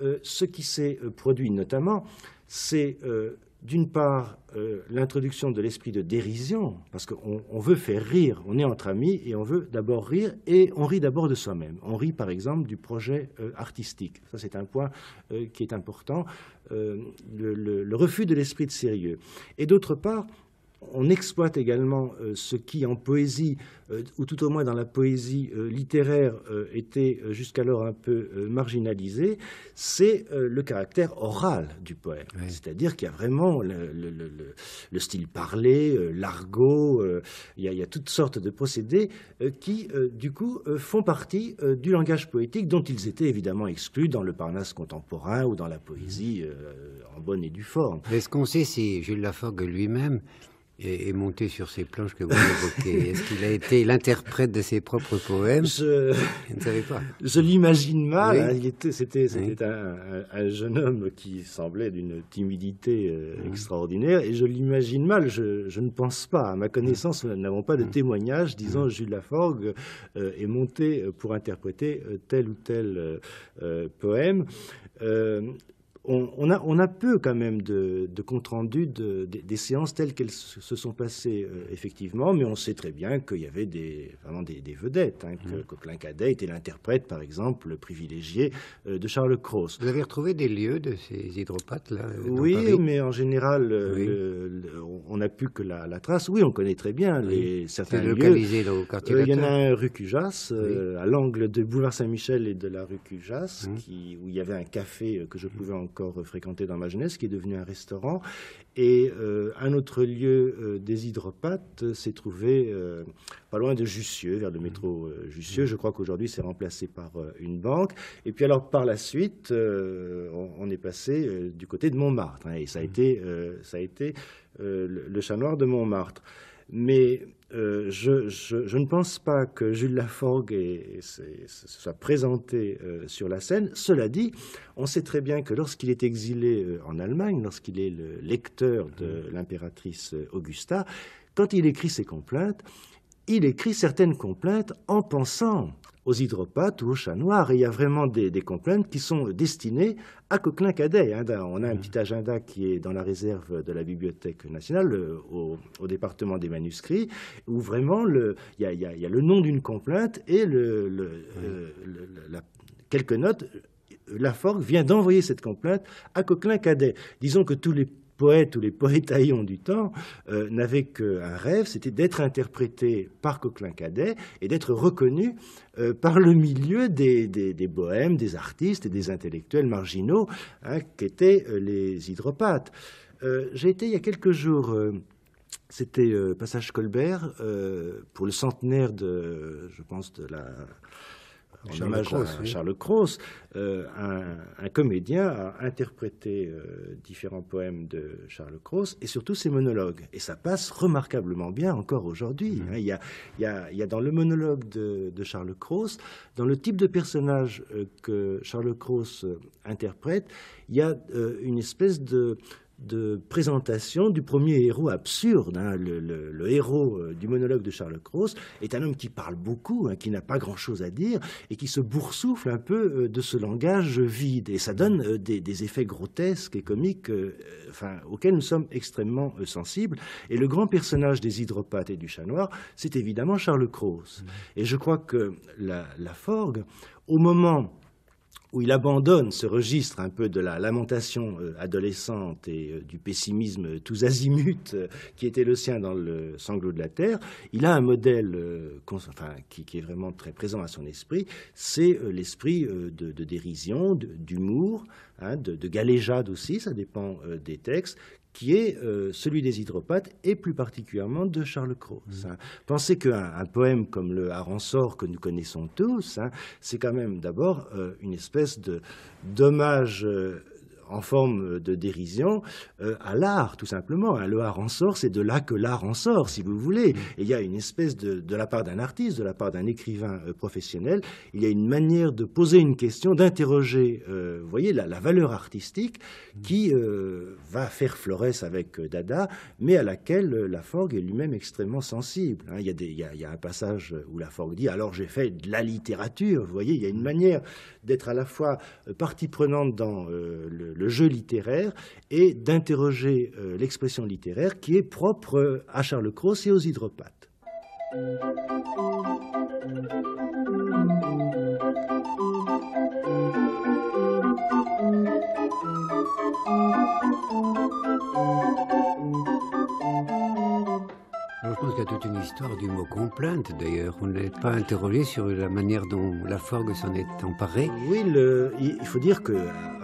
euh, ce qui s'est produit notamment, c'est euh, d'une part euh, l'introduction de l'esprit de dérision, parce qu'on on veut faire rire, on est entre amis et on veut d'abord rire, et on rit d'abord de soi-même. On rit par exemple du projet euh, artistique. Ça c'est un point euh, qui est important, euh, le, le, le refus de l'esprit de sérieux. Et d'autre part, on exploite également euh, ce qui, en poésie, euh, ou tout au moins dans la poésie euh, littéraire, euh, était jusqu'alors un peu euh, marginalisé, c'est euh, le caractère oral du poème. Oui. C'est-à-dire qu'il y a vraiment le, le, le, le style parlé, euh, l'argot, euh, il, il y a toutes sortes de procédés euh, qui, euh, du coup, euh, font partie euh, du langage poétique, dont ils étaient évidemment exclus dans le Parnasse contemporain ou dans la poésie euh, en bonne et due forme. Mais ce qu'on sait, c'est Jules Laforgue lui-même est monté sur ces planches que vous évoquez. Est-ce qu'il a été l'interprète de ses propres poèmes? Je, je ne savais pas. Je l'imagine mal. Oui. Hein, il était, c'était, c'était oui. un, un jeune homme qui semblait d'une timidité euh, oui. extraordinaire, et je l'imagine mal. Je, je ne pense pas. À ma connaissance, oui. nous n'avons pas de oui. témoignage disant oui. Jules Laforgue euh, est monté pour interpréter tel ou tel euh, poème. Euh, On, on, a, on a peu quand même de, de compte rendu de, de, des séances telles qu'elles se sont passées euh, effectivement, mais on sait très bien qu'il y avait des, vraiment des, des vedettes, hein, que mmh. Coquelin Cadet était l'interprète, par exemple, privilégié euh, de Charles Cros. Vous avez retrouvé des lieux de ces hydropathes-là? Oui, Paris. Mais en général, oui. le, le, on n'a plus que la, la trace. Oui, on connaît très bien oui. les, certains lieux. Localisé dans le quartier latin. Il y en a un rue Cujas, oui. euh, à l'angle de Boulevard Saint-Michel et de la rue Cujas, mmh. qui, où il y avait un café que je pouvais mmh. encore fréquenté dans ma jeunesse, qui est devenu un restaurant. Et euh, un autre lieu euh, des hydropathes euh, s'est trouvé euh, pas loin de Jussieu, vers le métro euh, Jussieu. Je crois qu'aujourd'hui, c'est remplacé par euh, une banque. Et puis alors, par la suite, euh, on, on est passé euh, du côté de Montmartre. Hein, et ça a été, euh, ça a été euh, le, le chat noir de Montmartre. Mais euh, je, je, je ne pense pas que Jules Laforgue ait, ait, se soit présenté euh, sur la scène. Cela dit, on sait très bien que lorsqu'il est exilé euh, en Allemagne, lorsqu'il est le lecteur de l'impératrice Augusta, quand il écrit ses complaintes, il écrit certaines complaintes en pensant aux hydropathes ou aux chats noirs. Et il y a vraiment des, des complaintes qui sont destinées à Coquelin Cadet. Hein. On a un petit agenda qui est dans la réserve de la Bibliothèque nationale, au, au département des manuscrits, où vraiment il y, y, y a le nom d'une complainte et le, le, ouais. euh, le, la, quelques notes. Laforgue vient d'envoyer cette complainte à Coquelin Cadet. Disons que tous les poètes ou les poètes haillons du temps euh, n'avaient qu'un rêve, c'était d'être interprété par Coquelin Cadet et d'être reconnu euh, par le milieu des, des, des bohèmes, des artistes et des intellectuels marginaux, hein, qu'étaient euh, les hydropathes. Euh, J'ai été il y a quelques jours... Euh, C'était euh, Passage Colbert, euh, pour le centenaire de, je pense, de la... Charles Cros, à, oui. Charles Cros, euh, un, un comédien a interprété euh, différents poèmes de Charles Cros et surtout ses monologues. Et ça passe remarquablement bien encore aujourd'hui. Mmh. Il y a, il y a, il y a dans le monologue de, de Charles Cros, dans le type de personnage euh, que Charles Cros euh, interprète, il y a euh, une espèce de... de présentation du premier héros absurde. Hein. Le, le, le héros euh, du monologue de Charles Cros est un homme qui parle beaucoup, hein, qui n'a pas grand-chose à dire et qui se boursoufle un peu euh, de ce langage vide. Et ça donne euh, des, des effets grotesques et comiques euh, enfin, auxquels nous sommes extrêmement euh, sensibles. Et le grand personnage des Hydropathes et du Chat Noir, c'est évidemment Charles Cros. Et je crois que la, Laforgue, au moment... où il abandonne ce registre un peu de la lamentation adolescente et du pessimisme tous azimuts qui était le sien dans le Sanglot de la Terre, il a un modèle enfin, qui, qui est vraiment très présent à son esprit, c'est l'esprit de, de dérision, d'humour, hein, de, de galéjade aussi, ça dépend des textes, qui est euh, celui des Hydropathes et plus particulièrement de Charles Cros. Hein. Pensez qu'un poème comme le Harançor que nous connaissons tous, hein, c'est quand même d'abord euh, une espèce de d'hommage euh, en forme de dérision euh, à l'art, tout simplement. Hein. Le Harançor, c'est de là que l'art en sort, si vous voulez. Et il y a une espèce de, de la part d'un artiste, de la part d'un écrivain euh, professionnel, il y a une manière de poser une question, d'interroger, euh, vous voyez, la, la valeur artistique qui euh, va faire Florès avec euh, Dada, mais à laquelle euh, Laforgue est lui-même extrêmement sensible. Hein. Il, y a des, il, y a, il y a un passage où Laforgue dit « Alors j'ai fait de la littérature », vous voyez, il y a une manière d'être à la fois euh, partie prenante dans euh, le le jeu littéraire et d'interroger euh, l'expression littéraire qui est propre euh, à Charles Cros et aux Hydropathes. Alors, je pense qu'il y a toute une histoire du mot complainte, d'ailleurs. On n'est pas interrogé sur la manière dont Laforgue s'en est emparée. Oui, le, il faut dire que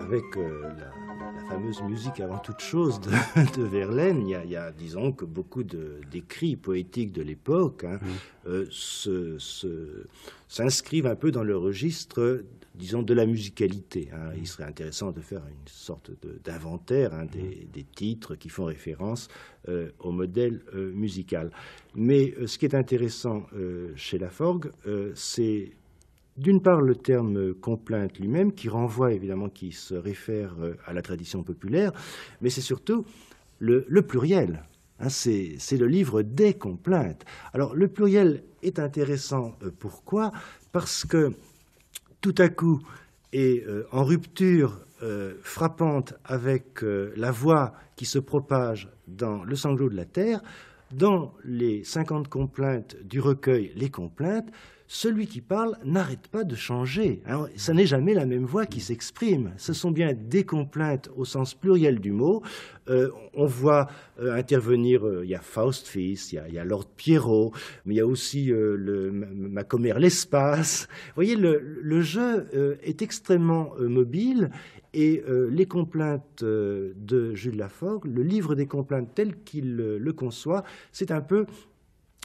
avec euh, la, la fameuse musique avant toute chose de, de Verlaine, il y, a, il y a, disons, que beaucoup d'écrits poétiques de l'époque hein, mmh. euh, se, se, s'inscrivent un peu dans le registre, disons, de la musicalité. Hein. Mmh. Il serait intéressant de faire une sorte d'inventaire de, hein, des, mmh. des titres qui font référence euh, au modèle euh, musical. Mais euh, ce qui est intéressant euh, chez Laforgue, euh, c'est... d'une part, le terme « complainte » lui-même, qui renvoie évidemment, qui se réfère à la tradition populaire, mais c'est surtout le, le pluriel. Hein, c'est le livre des complaintes. Alors, le pluriel est intéressant. Euh, pourquoi? Parce que, tout à coup, et euh, en rupture euh, frappante avec euh, la voix qui se propage dans le Sanglot de la Terre, dans les cinquante complaintes du recueil « Les complaintes », celui qui parle n'arrête pas de changer. Alors, ça n'est jamais la même voix qui s'exprime. Ce sont bien des complaintes au sens pluriel du mot. Euh, on voit euh, intervenir, euh, il y a Faust Fils, il y a, il y a Lord Pierrot, mais il y a aussi euh, le, ma commère l'espace. Vous voyez, le, le jeu euh, est extrêmement euh, mobile et euh, les complaintes euh, de Jules Laforgue, le livre des complaintes tel qu'il euh, le conçoit, c'est un peu...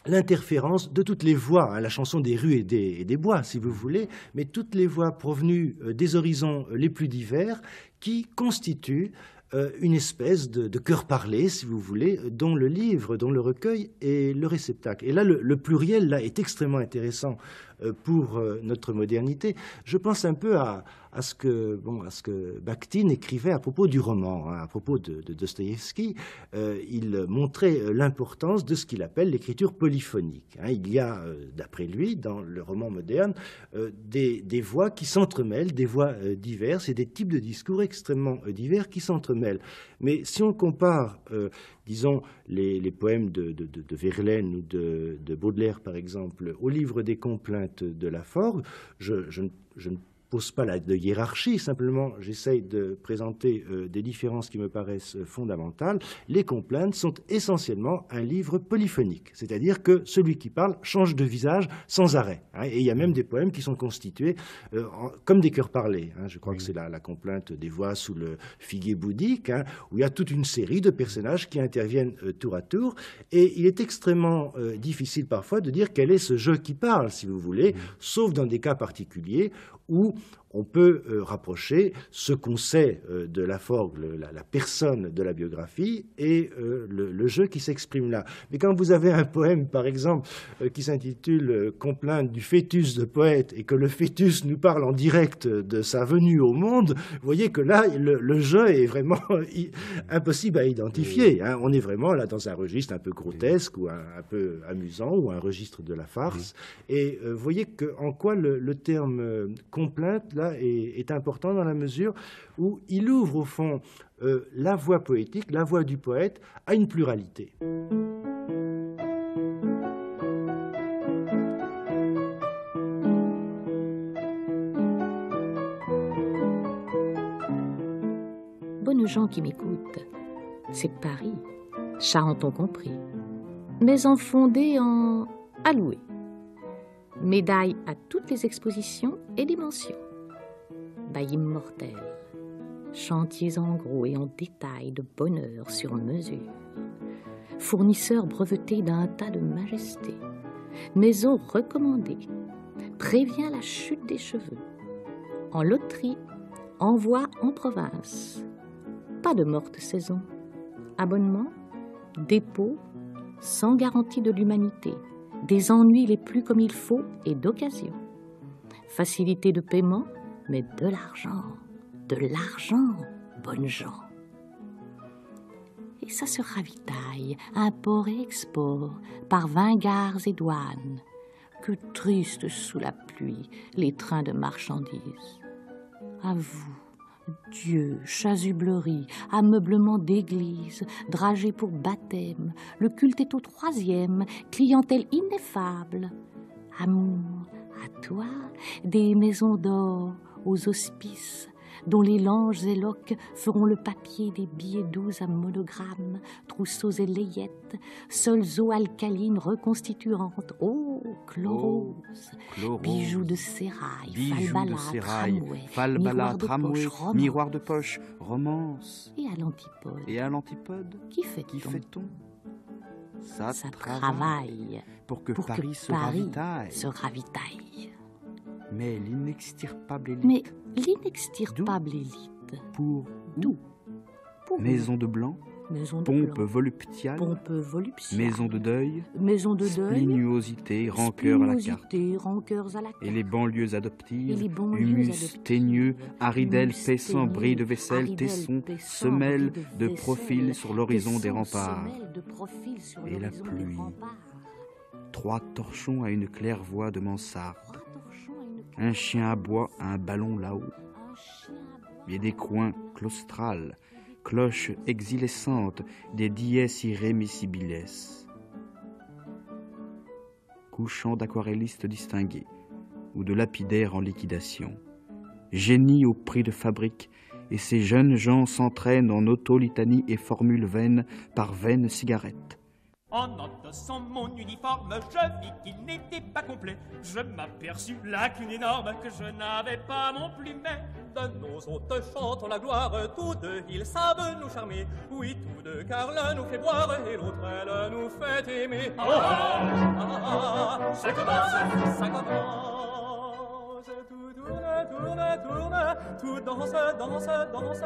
l'interférence de toutes les voix, hein, la chanson des rues et des, et des bois, si vous voulez, mais toutes les voix provenues euh, des horizons euh, les plus divers qui constituent euh, une espèce de, de cœur parlé, si vous voulez, dont le livre, dont le recueil est le réceptacle. Et là, le, le pluriel là, est extrêmement intéressant euh, pour euh, notre modernité. Je pense un peu à, à, ce, que, bon, à ce que Bakhtine écrivait à propos du roman, hein, à propos de, de Dostoyevsky. Euh, il montrait l'importance de ce qu'il appelle l'écriture polyphonique. Hein. Il y a, euh, d'après lui, dans le roman moderne, euh, des, des voix qui s'entremêlent, des voix euh, diverses et des types de discours extrêmement euh, divers qui s'entremêlent. Mais si on compare, euh, disons, les, les poèmes de, de, de Verlaine ou de, de Baudelaire, par exemple, au livre des complaintes de Laforgue, je, je, je ne pose pas la, de hiérarchie, simplement j'essaye de présenter euh, des différences qui me paraissent fondamentales. Les Complaintes sont essentiellement un livre polyphonique, c'est-à-dire que celui qui parle change de visage sans arrêt. Hein, et il y a même des poèmes qui sont constitués euh, en, comme des chœurs parlés. Hein, je crois oui. que c'est la, la Complainte des voix sous le figuier bouddhique, hein, où il y a toute une série de personnages qui interviennent euh, tour à tour. Et il est extrêmement euh, difficile parfois de dire quel est ce je qui parle, si vous voulez, oui. sauf dans des cas particuliers où on peut euh, rapprocher ce qu'on sait euh, de Laforgue, le, la, la personne de la biographie, et euh, le, le jeu qui s'exprime là. Mais quand vous avez un poème, par exemple, euh, qui s'intitule euh, « Complainte du fœtus de poète » et que le fœtus nous parle en direct de sa venue au monde, vous voyez que là, le, le jeu est vraiment impossible à identifier. Hein. On est vraiment là dans un registre un peu grotesque ou un, un peu amusant, ou un registre de la farce. Et euh, vous voyez que, en quoi le, le terme euh, « complainte » Est, est important dans la mesure où il ouvre au fond euh, la voix poétique, la voix du poète, à une pluralité. Bonnes gens qui m'écoutent, c'est Paris, Charenton compris, maison fondée en alloué, médaille à toutes les expositions et dimensions. Bail immortel, chantiers en gros et en détail de bonheur sur mesure, fournisseurs brevetés d'un tas de majesté, maison recommandée, prévient la chute des cheveux, en loterie, envoi en province, pas de morte saison, abonnement, dépôt, sans garantie de l'humanité, des ennuis les plus comme il faut et d'occasion, facilité de paiement, mais de l'argent, de l'argent, bonnes gens. Et ça se ravitaille, import et export, par vingt gares et douanes. Que triste sous la pluie, les trains de marchandises. À vous, Dieu, chasuble, ameublement d'église, dragé pour baptême, le culte est au troisième, clientèle ineffable. Amour, à toi, des maisons d'or, aux hospices, dont les langes et loques feront le papier des billets doux à monogrammes, trousseaux et layettes, seules eaux alcalines reconstituantes, oh, chlorose, oh, bijoux de sérail, falbala, de sérail, tramway, falbala, tramway, tramway, miroir de poche, romance, et à l'antipode, et à l'antipode, qui fait-on ? Ça, Ça travaille, travaille pour que pour Paris, que se, Paris ravitaille. se ravitaille. Mais l'inextirpable élite. Mais l'inextirpable élite. Pour d'où? Maison de blanc, maison de pompe, blanc. Voluptiale, pompe voluptiale, maison de deuil, maison de splénuosité, deuil, rancœur à la carte, à la carte. Et les banlieues adoptives, les banlieues humus, adoptives, teigneux, aridelles, paissants, bris de vaisselle, tessons, semelles de, de profil sur l'horizon des remparts. De et la pluie. Trois torchons à une claire voix de mansarde. Un chien aboie à un ballon là-haut. Il y a des coins claustrales, cloches exilescentes, des dies irrémissibiles. Couchant d'aquarellistes distingués ou de lapidaires en liquidation. Génie au prix de fabrique, et ces jeunes gens s'entraînent en auto-litanie et formule veine par veine cigarette. En endossant mon uniforme, je vis qu'il n'était pas complet. Je m'aperçus là qu'une énorme que je n'avais pas mon plumet. De nos hôtes chantons la gloire, tous deux ils savent nous charmer. Oui, tous deux, car l'un nous fait boire et l'autre elle nous fait aimer. Ah, ah, ah, ah, ça commence, ça commence. Tout tourne, tourne, tourne, tout danse, danse, danse.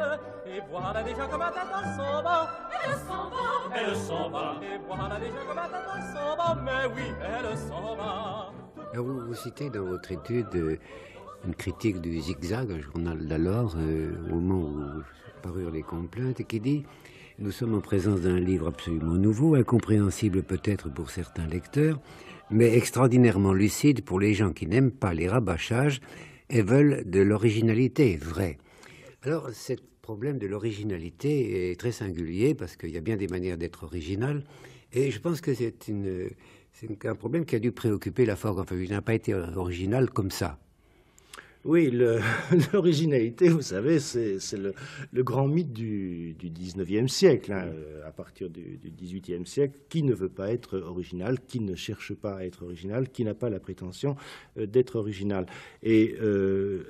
Et voilà déjà comme un tata s'en va. Elle s'en va, elle s'en va. Et voilà déjà comme un tata s'en va. Mais oui, elle s'en va. Vous, vous citez dans votre étude une critique du Zigzag, un journal d'alors, euh, au moment où parurent les Complaintes, qui dit « Nous sommes en présence d'un livre absolument nouveau, incompréhensible peut-être pour certains lecteurs, mais extraordinairement lucide pour les gens qui n'aiment pas les rabâchages et veulent de l'originalité, vrai. » Alors, ce problème de l'originalité est très singulier parce qu'il y a bien des manières d'être original. Et je pense que c'est un problème qui a dû préoccuper Laforgue. Enfin, il n'a pas été original comme ça. Oui, l'originalité, vous savez, c'est le, le grand mythe du, du dix-neuvième siècle. Hein, à partir du, du dix-huitième siècle, qui ne veut pas être original, qui ne cherche pas à être original, qui n'a pas la prétention euh, d'être original. Et euh,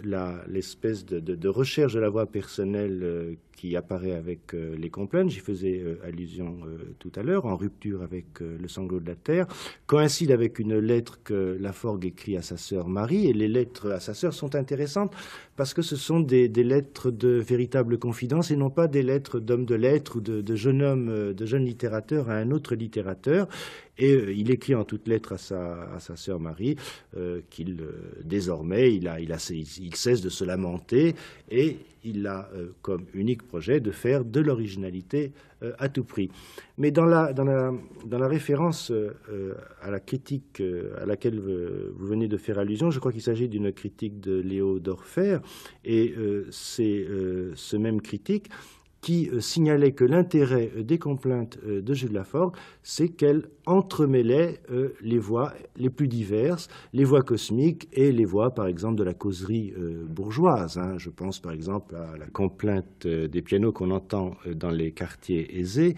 l'espèce de, de, de recherche de la voie personnelle euh, qui apparaît avec euh, les Complaintes, j'y faisais euh, allusion euh, tout à l'heure, en rupture avec euh, le sanglot de la terre, coïncide avec une lettre que Laforgue écrit à sa sœur Marie, et les lettres à sa sœur sont intéressantes parce que ce sont des, des lettres de véritable confidence et non pas des lettres d'homme de lettres ou de, de jeune homme, de jeune littérateur à un autre littérateur. Et euh, il écrit en toutes lettres à sa, à sa sœur Marie euh, qu'il, euh, désormais, il, a, il, a, il cesse de se lamenter et il a euh, comme unique projet de faire de l'originalité euh, à tout prix. Mais dans la, dans la, dans la référence euh, à la critique euh, à laquelle euh, vous venez de faire allusion, je crois qu'il s'agit d'une critique de Léo d'Orfer, et euh, c'est euh, ce même critique qui signalait que l'intérêt des Complaintes de Jules Laforgue, c'est qu'elle entremêlait les voies les plus diverses, les voies cosmiques et les voies, par exemple, de la causerie bourgeoise. Je pense, par exemple, à la complainte des pianos qu'on entend dans les quartiers aisés,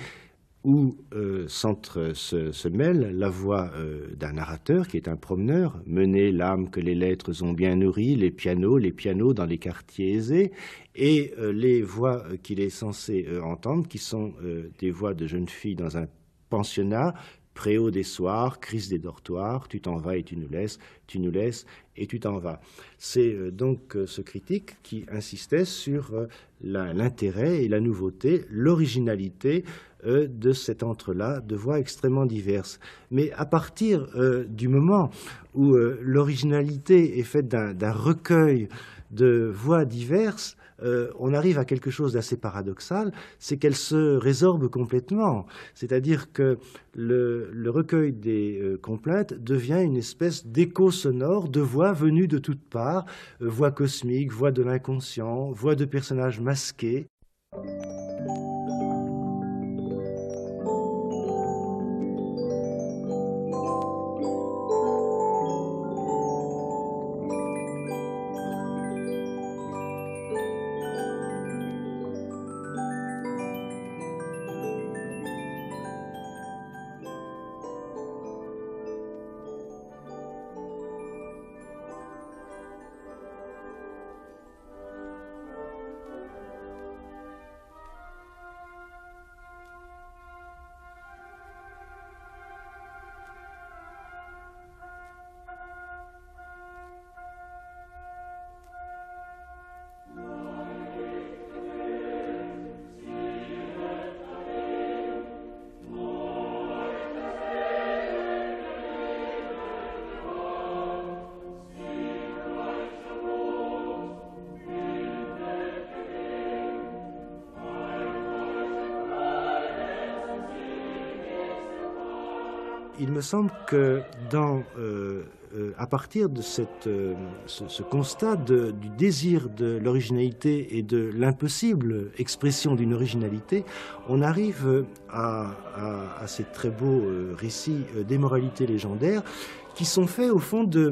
où euh, s'entre se, se mêle la voix euh, d'un narrateur qui est un promeneur, mener l'âme que les lettres ont bien nourrie, les pianos, les pianos dans les quartiers aisés, et euh, les voix qu'il est censé euh, entendre, qui sont euh, des voix de jeunes filles dans un pensionnat, préau des soirs, crise des dortoirs, tu t'en vas et tu nous laisses, tu nous laisses et tu t'en vas. C'est euh, donc euh, ce critique qui insistait sur euh, l'intérêt et la nouveauté, l'originalité euh, de cet entre-là de voix extrêmement diverses. Mais à partir euh, du moment où euh, l'originalité est faite d'un recueil de voix diverses, Euh, on arrive à quelque chose d'assez paradoxal, c'est qu'elle se résorbe complètement. C'est-à-dire que le, le recueil des euh, complaintes devient une espèce d'écho sonore de voix venues de toutes parts, euh, voix cosmique, voix de l'inconscient, voix de personnages masqués. Il me semble que dans, euh, euh, à partir de cette, euh, ce, ce constat de, du désir de l'originalité et de l'impossible expression d'une originalité, on arrive à, à, à ces très beaux euh, récits euh, des moralités légendaires qui sont faits au fond de,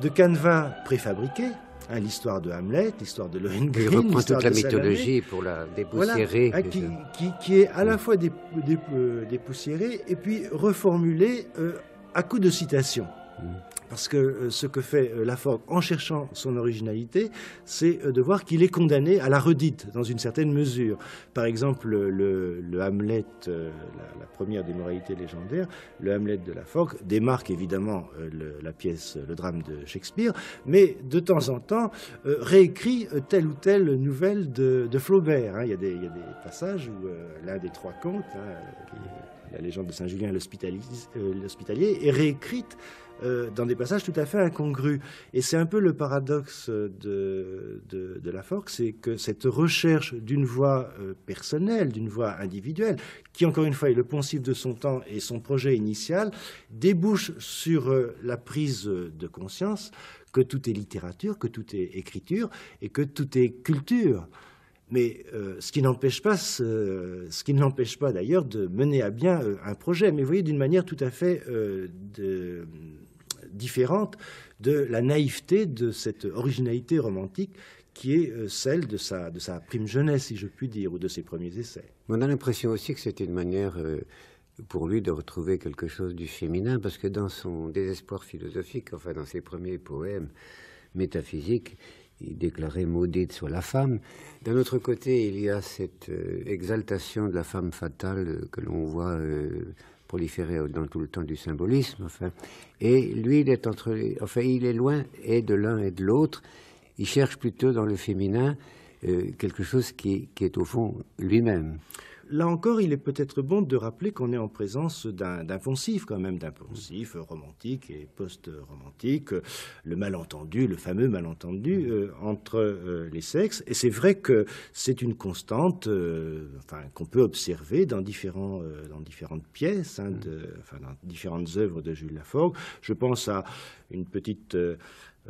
de canevas préfabriqués. Hein, l'histoire de Hamlet, l'histoire de Lohengrin, il reprend toute la mythologie pour la dépoussiérer, voilà, hein, qui, qui, qui est à la fois dé, dé, euh, dépoussiérée et puis reformulée euh, à coup de citation. Mm. Parce que euh, ce que fait euh, Laforgue en cherchant son originalité, c'est euh, de voir qu'il est condamné à la redite dans une certaine mesure. Par exemple, le, le Hamlet, euh, la, la première des moralités légendaires, le Hamlet de Laforgue démarque évidemment euh, le, la pièce, le drame de Shakespeare, mais de temps en temps euh, réécrit euh, telle ou telle nouvelle de, de Flaubert. Hein. Il y a des, il y a des passages où euh, l'un des trois contes, hein, la légende de Saint-Julien l'Hospitalier, est réécrite Euh, dans des passages tout à fait incongrus. Et c'est un peu le paradoxe de, de, de Laforgue, c'est que cette recherche d'une voix euh, personnelle, d'une voix individuelle, qui encore une fois est le poncif de son temps et son projet initial, débouche sur euh, la prise de conscience que tout est littérature, que tout est écriture et que tout est culture. Mais euh, ce qui n'empêche pas, ce, ce qui n'empêche pas d'ailleurs de mener à bien euh, un projet, mais vous voyez, d'une manière tout à fait euh, de, différente de la naïveté de cette originalité romantique qui est celle de sa, de sa prime jeunesse, si je puis dire, ou de ses premiers essais. On a l'impression aussi que c'était une manière euh, pour lui de retrouver quelque chose du féminin, parce que dans son désespoir philosophique, enfin dans ses premiers poèmes métaphysiques, il déclarait maudite soit la femme. D'un autre côté, il y a cette euh, exaltation de la femme fatale que l'on voit euh, proliférer dans tout le temps du symbolisme. Enfin. Et lui, il est, entre les... enfin, il est loin et de l'un et de l'autre. Il cherche plutôt dans le féminin euh, quelque chose qui, qui est au fond lui-même. Là encore, il est peut-être bon de rappeler qu'on est en présence d'un poncif quand même, d'un poncif romantique et post-romantique, le malentendu, le fameux malentendu euh, entre euh, les sexes. Et c'est vrai que c'est une constante euh, enfin, qu'on peut observer dans, différents, euh, dans différentes pièces, hein, de, enfin, dans différentes œuvres de Jules Laforgue. Je pense à une petite... Euh,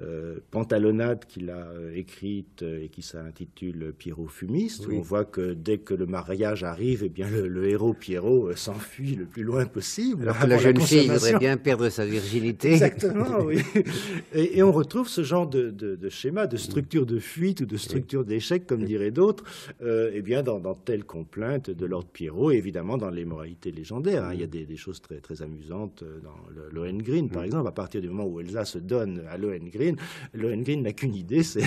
Euh, pantalonnade qu'il a euh, écrite euh, et qui s'intitule Pierrot fumiste. Oui. On voit que dès que le mariage arrive, eh bien, le, le héros Pierrot euh, s'enfuit le plus loin possible. Alors que la jeune fille voudrait bien perdre sa virginité. Exactement, oui. Et, et on retrouve ce genre de, de, de schéma, de structure de fuite ou de structure d'échec, comme diraient d'autres, euh, eh bien, dans, dans telle complainte de Lord Pierrot, et évidemment dans les moralités légendaires. Hein. Il y a des, des choses très, très amusantes dans Lohengrin, par exemple, à partir du moment où Elsa se donne à Lohengrin. Lohengrin n'a qu'une idée, c'est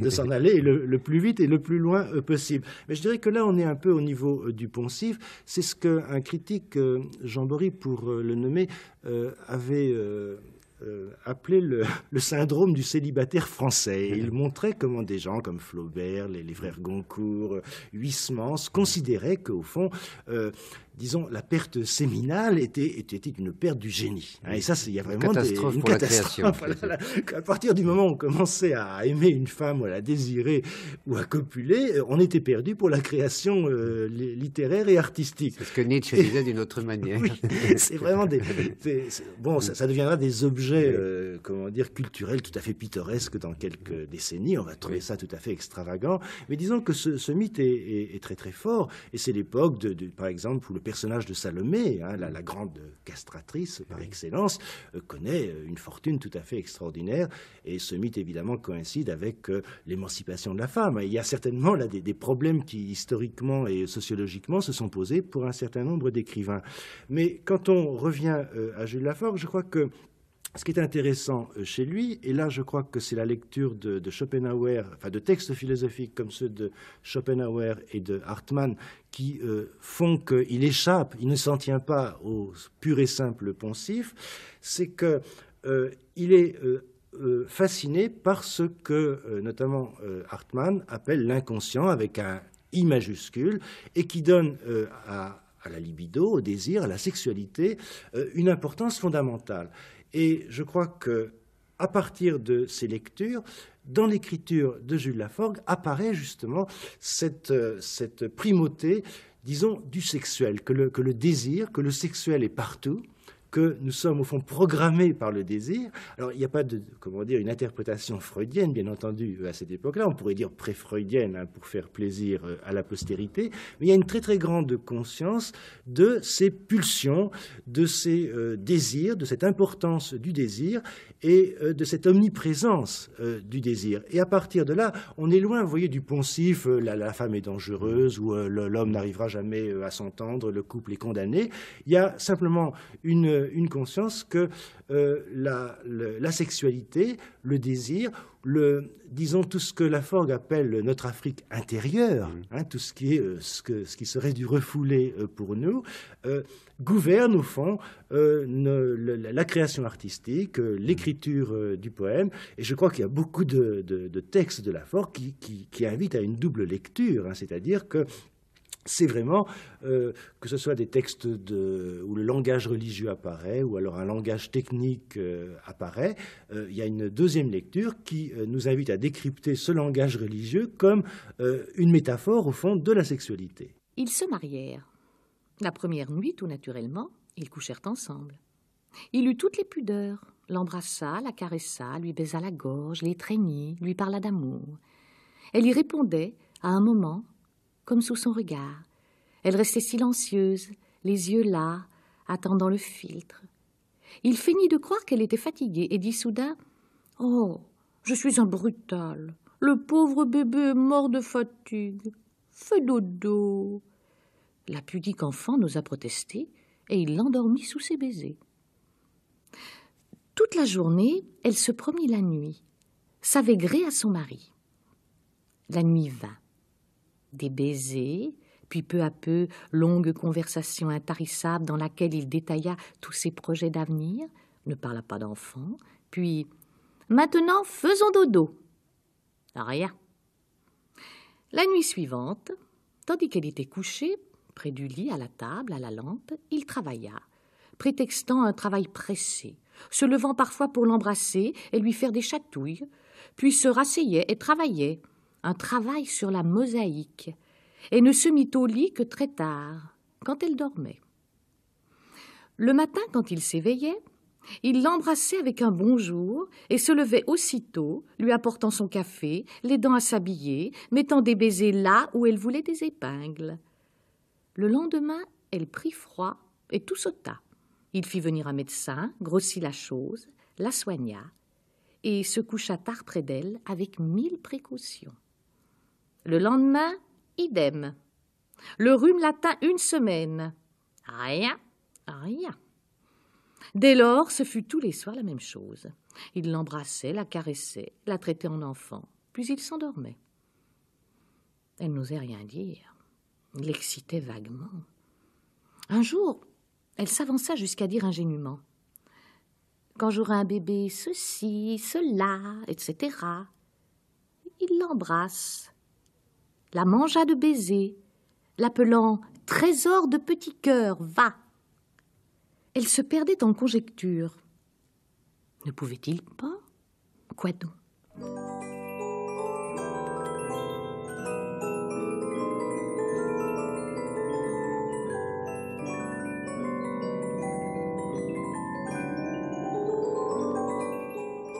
de s'en aller le, le plus vite et le plus loin possible. Mais je dirais que là, on est un peu au niveau du poncif. C'est ce qu'un critique, Jean Borie, pour le nommer, euh, avait... Euh Euh, appelait le, le syndrome du célibataire français. Et il montrait comment des gens comme Flaubert, les, les frères Goncourt, Huysmans, considéraient qu'au fond, euh, disons, la perte séminale était, était, était une perte du génie. Hein. Et ça, il y a vraiment une catastrophe. Des, une catastrophe. La voilà, là, à partir du moment où on commençait à aimer une femme, ou à la désirer, ou à copuler, on était perdu pour la création euh, littéraire et artistique. C'est ce que Nietzsche et, disait d'une autre manière. Oui, c'est vraiment des... des bon, ça, ça deviendra des objets Euh, comment dire, culturel tout à fait pittoresque dans quelques décennies. On va trouver ça tout à fait extravagant. Mais disons que ce, ce mythe est, est, est très très fort. Et c'est l'époque, de, de, par exemple, où le personnage de Salomé, hein, la, la grande castratrice par excellence, euh, connaît une fortune tout à fait extraordinaire. Et ce mythe, évidemment, coïncide avec euh, l'émancipation de la femme. Et il y a certainement là des, des problèmes qui, historiquement et sociologiquement, se sont posés pour un certain nombre d'écrivains. Mais quand on revient euh, à Jules Laforgue, je crois que ce qui est intéressant chez lui, et là je crois que c'est la lecture de, de Schopenhauer, enfin de textes philosophiques comme ceux de Schopenhauer et de Hartmann, qui euh, font qu'il échappe, il ne s'en tient pas au pur et simple poncif, c'est qu'il euh, est euh, euh, fasciné par ce que euh, notamment euh, Hartmann appelle l'inconscient avec un I majuscule, et qui donne euh, à, à la libido, au désir, à la sexualité, euh, une importance fondamentale. Et je crois que, à partir de ces lectures, dans l'écriture de Jules Laforgue apparaît justement cette, cette primauté, disons, du sexuel, que le, que le désir, que le sexuel est partout, que nous sommes au fond programmés par le désir. Alors il n'y a pas de, comment dire, une interprétation freudienne, bien entendu, à cette époque-là. On pourrait dire pré-freudienne, hein, pour faire plaisir à la postérité. Mais il y a une très très grande conscience de ces pulsions, de ces euh, désirs, de cette importance du désir et euh, de cette omniprésence euh, du désir. Et à partir de là, on est loin, vous voyez, du poncif, euh, la, la femme est dangereuse, ou euh, l'homme n'arrivera jamais euh, à s'entendre, le couple est condamné. Il y a simplement une une conscience que euh, la, le, la sexualité, le désir, le, disons tout ce que Laforgue appelle notre Afrique intérieure, hein, tout ce qui, est, euh, ce, que, ce qui serait du refoulé euh, pour nous, euh, gouverne au fond euh, ne, le, la création artistique, euh, l'écriture euh, du poème. Et je crois qu'il y a beaucoup de, de, de textes de Laforgue qui, qui, qui invitent à une double lecture, hein, c'est-à-dire que c'est vraiment, euh, que ce soit des textes de, où le langage religieux apparaît, ou alors un langage technique euh, apparaît, euh, il y a une deuxième lecture qui euh, nous invite à décrypter ce langage religieux comme euh, une métaphore, au fond, de la sexualité. Ils se marièrent. La première nuit, tout naturellement, ils couchèrent ensemble. Il eut toutes les pudeurs, l'embrassa, la caressa, lui baisa la gorge, l'étreignit, lui parla d'amour. Elle y répondait, à un moment, comme sous son regard. Elle restait silencieuse, les yeux là, attendant le filtre. Il feignit de croire qu'elle était fatiguée et dit soudain « Oh, je suis un brutal. Le pauvre bébé est mort de fatigue. Fais dodo. » La pudique enfant n'osa protester et il l'endormit sous ses baisers. Toute la journée, elle se promit la nuit, savait gré à son mari. La nuit vint. Des baisers, puis peu à peu, longue conversation intarissable dans laquelle il détailla tous ses projets d'avenir, ne parla pas d'enfant, puis « Maintenant, faisons dodo !» Rien. La nuit suivante, tandis qu'elle était couchée, près du lit, à la table, à la lampe, il travailla, prétextant un travail pressé, se levant parfois pour l'embrasser et lui faire des chatouilles, puis se rasseyait et travaillait, un travail sur la mosaïque, et ne se mit au lit que très tard, quand elle dormait. Le matin, quand il s'éveillait, il l'embrassait avec un bonjour et se levait aussitôt, lui apportant son café, l'aidant à s'habiller, mettant des baisers là où elle voulait des épingles. Le lendemain, elle prit froid et tout sauta. Il fit venir un médecin, grossit la chose, la soigna et se coucha tard près d'elle avec mille précautions. Le lendemain, idem. Le rhume l'atteint une semaine. Rien, rien. Dès lors, ce fut tous les soirs la même chose. Il l'embrassait, la caressait, la traitait en enfant, puis il s'endormait. Elle n'osait rien dire. Il l'excitait vaguement. Un jour, elle s'avança jusqu'à dire ingénument « Quand j'aurai un bébé, ceci, cela, et cetera » Il l'embrasse, la mangea de baisers, l'appelant « Trésor de petit cœur, va !» Elle se perdait en conjectures. Ne pouvait-il pas? Quoi donc?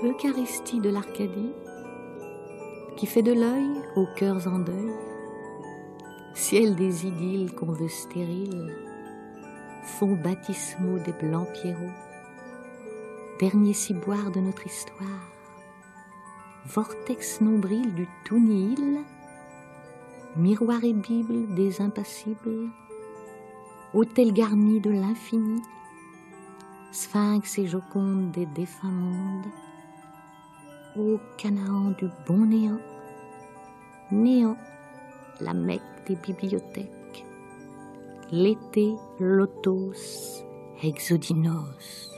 Eucharistie de l'Arcadie, qui fait de l'œil aux cœurs en deuil, ciel des idylles qu'on veut stériles, fonds baptismaux des blancs pierrots, dernier ciboire de notre histoire, vortex nombril du tout nihil, miroir et bible des impassibles, autel garni de l'infini, sphinx et joconde des défunts mondes, ô Canaan du bon néant, néant, la Mecque des bibliothèques, l'été, lotos, exodinos.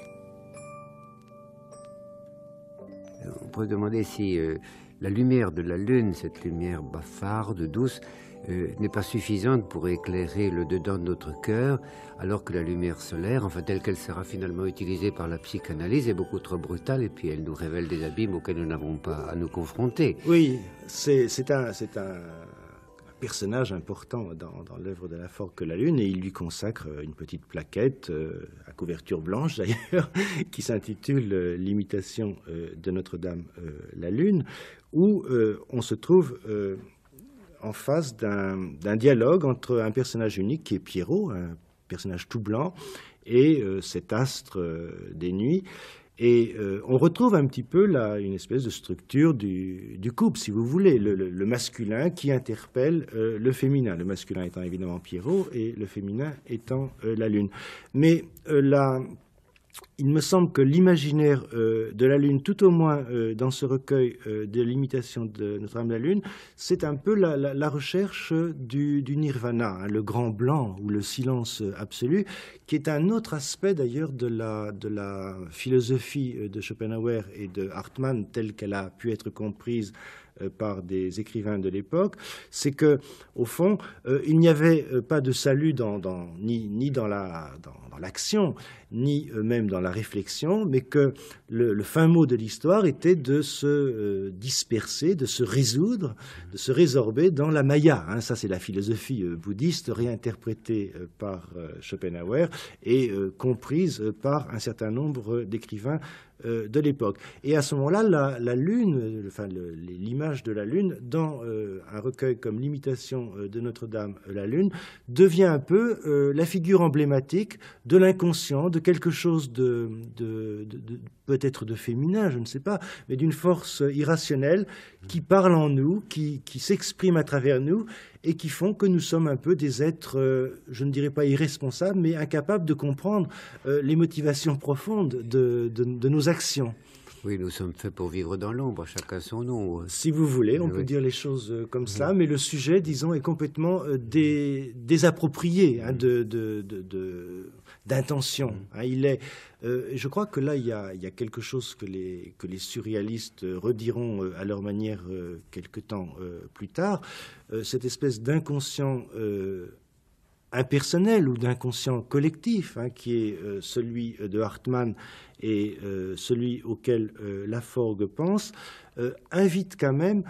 On pourrait demander si euh, la lumière de la lune, cette lumière bafarde, douce, euh, n'est pas suffisante pour éclairer le dedans de notre cœur, alors que la lumière solaire, enfin telle qu'elle sera finalement utilisée par la psychanalyse, est beaucoup trop brutale et puis elle nous révèle des abîmes auxquels nous n'avons pas à nous confronter. Oui, c'est un... personnage important dans, dans l'œuvre de Laforgue que la Lune, et il lui consacre une petite plaquette euh, à couverture blanche d'ailleurs qui s'intitule euh, l'imitation euh, de Notre-Dame euh, la Lune, où euh, on se trouve euh, en face d'un dialogue entre un personnage unique qui est Pierrot, un personnage tout blanc, et euh, cet astre euh, des nuits. Et euh, on retrouve un petit peu là une espèce de structure du, du couple, si vous voulez, le, le, le masculin qui interpelle euh, le féminin, le masculin étant évidemment Pierrot et le féminin étant euh, la Lune. Mais euh, la, il me semble que l'imaginaire euh, de la Lune, tout au moins euh, dans ce recueil euh, de l'imitation de Notre-Dame la Lune, c'est un peu la, la, la recherche du, du nirvana, hein, le grand blanc ou le silence absolu, qui est un autre aspect d'ailleurs de la, de la philosophie de Schopenhauer et de Hartmann telle qu'elle a pu être comprise par des écrivains de l'époque, c'est que, au fond, euh, il n'y avait euh, pas de salut dans, dans, ni, ni dans la, dans, dans l'action, ni euh, même dans la réflexion, mais que le, le fin mot de l'histoire était de se euh, disperser, de se résoudre, de se résorber dans la Maya. Hein. Ça, c'est la philosophie euh, bouddhiste réinterprétée euh, par euh, Schopenhauer et euh, comprise euh, par un certain nombre d'écrivains euh, de l'époque. Et à ce moment-là, la, la Lune, enfin l'image de la Lune, dans euh, un recueil comme l'imitation de Notre-Dame, la Lune, devient un peu euh, la figure emblématique de l'inconscient, de quelque chose de, de, de, de peut-être de féminin, je ne sais pas, mais d'une force irrationnelle qui parle en nous, qui, qui s'exprime à travers nous, et qui font que nous sommes un peu des êtres, euh, je ne dirais pas irresponsables, mais incapables de comprendre euh, les motivations profondes de, de, de nos actions. Oui, nous sommes faits pour vivre dans l'ombre, chacun son ombre. Si vous voulez, on oui. peut dire les choses comme oui. ça, mais le sujet, disons, est complètement euh, dé, désapproprié hein, de, de, de, de, d'intention. Hein, il est... Euh, je crois que là, il y a, il y a quelque chose que les, que les surréalistes euh, rediront euh, à leur manière euh, quelque temps euh, plus tard, euh, cette espèce d'inconscient euh, impersonnel ou d'inconscient collectif, hein, qui est euh, celui de Hartmann et euh, celui auquel euh, Laforgue pense, euh, invite quand même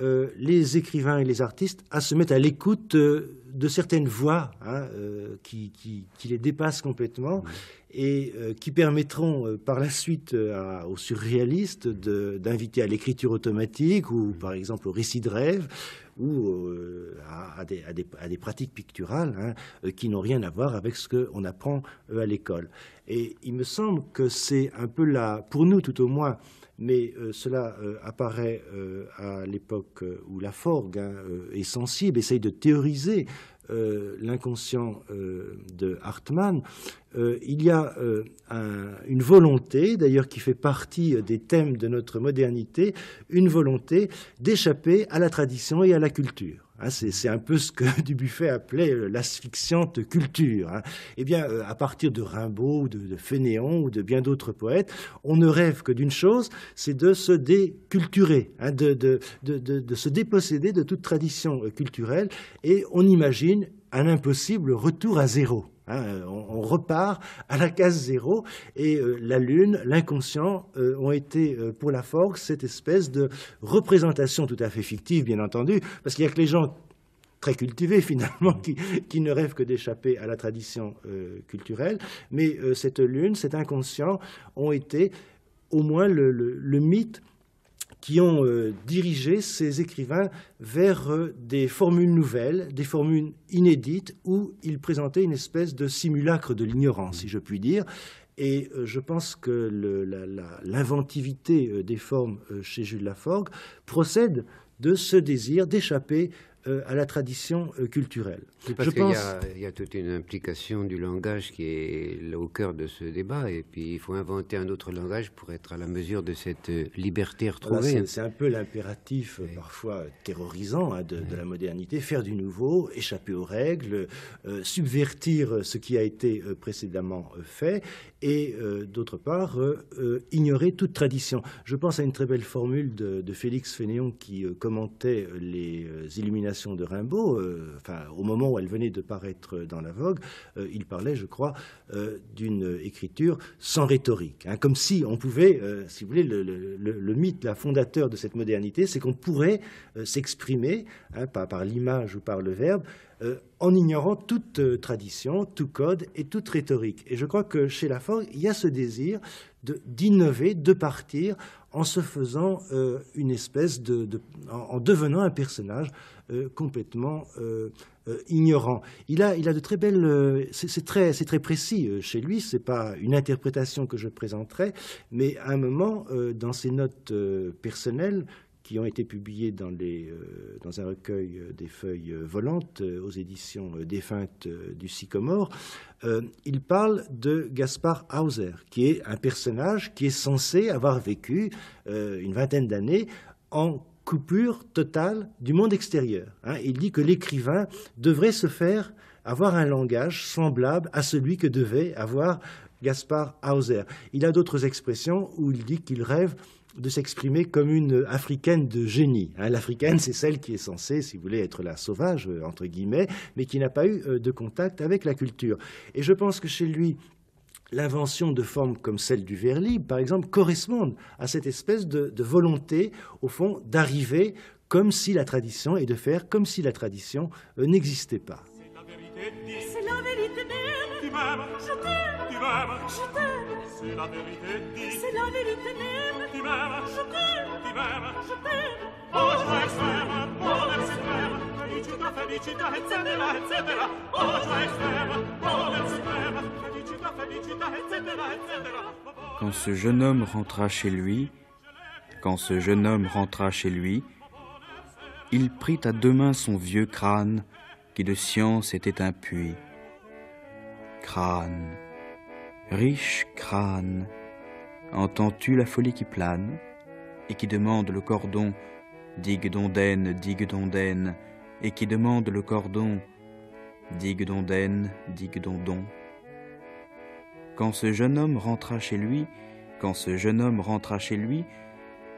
euh, les écrivains et les artistes à se mettre à l'écoute euh, de certaines voix hein, euh, qui, qui, qui les dépassent complètement oui. et euh, qui permettront euh, par la suite euh, à, aux surréalistes d'inviter à l'écriture automatique ou par exemple au récit de rêve ou euh, à, à, des, à, des, à des pratiques picturales hein, euh, qui n'ont rien à voir avec ce qu'on apprend euh, à l'école. Et il me semble que c'est un peu là, pour nous tout au moins, mais euh, cela euh, apparaît euh, à l'époque où Laforgue hein, euh, est sensible, essaye de théoriser Euh, l'inconscient euh, de Hartmann, euh, il y a euh, un, une volonté, d'ailleurs qui fait partie des thèmes de notre modernité, une volonté d'échapper à la tradition et à la culture. Hein, c'est un peu ce que Dubuffet appelait euh, l'asphyxiante culture. Hein. Eh bien, euh, à partir de Rimbaud, de, de Fénéon ou de bien d'autres poètes, on ne rêve que d'une chose, c'est de se déculturer, hein, de, de, de, de, de se déposséder de toute tradition euh, culturelle, et on imagine un impossible retour à zéro. Hein, on, on repart à la case zéro, et euh, la Lune, l'inconscient euh, ont été euh, pour Laforgue cette espèce de représentation tout à fait fictive, bien entendu, parce qu'il n'y a que les gens très cultivés finalement qui, qui ne rêvent que d'échapper à la tradition euh, culturelle, mais euh, cette Lune, cet inconscient ont été au moins le, le, le mythe qui ont euh, dirigé ces écrivains vers euh, des formules nouvelles, des formules inédites, où ils présentaient une espèce de simulacre de l'ignorance, si je puis dire. Et euh, je pense que l'inventivité euh, des formes euh, chez Jules Laforgue procède de ce désir d'échapper euh, à la tradition euh, culturelle. Oui, parce qu'il pense... y, y a toute une implication du langage qui est au cœur de ce débat, et puis il faut inventer un autre langage pour être à la mesure de cette liberté retrouvée. Voilà, c'est un peu l'impératif oui. parfois terrorisant hein, de, oui. de la modernité, faire du nouveau, échapper aux règles, euh, subvertir ce qui a été euh, précédemment euh, fait, et euh, d'autre part, euh, euh, ignorer toute tradition. Je pense à une très belle formule de, de Félix Fénéon qui euh, commentait les euh, illuminations de Rimbaud, euh, enfin, au moment où elle venait de paraître dans La Vogue, euh, il parlait, je crois, euh, d'une écriture sans rhétorique. Hein, comme si on pouvait, euh, si vous voulez, le, le, le mythe la fondateur de cette modernité, c'est qu'on pourrait euh, s'exprimer, hein, par, par l'image ou par le verbe, euh, en ignorant toute euh, tradition, tout code et toute rhétorique. Et je crois que chez Laforgue, il y a ce désir d'innover, de, de partir, en se faisant euh, une espèce de... de en, en devenant un personnage euh, complètement... Euh, Euh, ignorant. Il a, il a de très belles... Euh, c'est très, très précis euh, chez lui, c'est pas une interprétation que je présenterai, mais à un moment, euh, dans ses notes euh, personnelles, qui ont été publiées dans, les, euh, dans un recueil euh, des feuilles euh, volantes euh, aux éditions euh, défuntes euh, du Sycomore, euh, il parle de Gaspard Hauser, qui est un personnage qui est censé avoir vécu euh, une vingtaine d'années en coupure totale du monde extérieur. Hein, il dit que l'écrivain devrait se faire avoir un langage semblable à celui que devait avoir Gaspard Hauser. Il a d'autres expressions où il dit qu'il rêve de s'exprimer comme une africaine de génie. Hein, l'africaine, c'est celle qui est censée, si vous voulez, être la sauvage, euh, entre guillemets, mais qui n'a pas eu euh, de contact avec la culture. Et je pense que chez lui, l'invention de formes comme celle du vers libre, par exemple, correspondent à cette espèce de, de volonté, au fond, d'arriver comme si la tradition, et de faire comme si la tradition euh, n'existait pas. C'est la vérité, c'est la vérité même. même, je t'aime, tu m'aimes, je t'aime. C'est la vérité, dis. C'est la vérité même, tu m'aimes, je t'aime, tu m'aimes, je t'aime. Oh, joie extrême, bonheur suprême, félicita, félicita, et cetera, et cetera. Oh, joie extrême, bonheur suprême, félicita, félicita, et cetera, et cetera. Quand ce jeune homme rentra chez lui, quand ce jeune homme rentra chez lui, il prit à deux mains son vieux crâne qui de science était un puits. Crâne, riche crâne, entends-tu la folie qui plane et qui demande le cordon, digue d'ondaine, digue d'ondaine, et qui demande le cordon, digue d'ondaine, digue d'ondon. Quand ce jeune homme rentra chez lui, quand ce jeune homme rentra chez lui,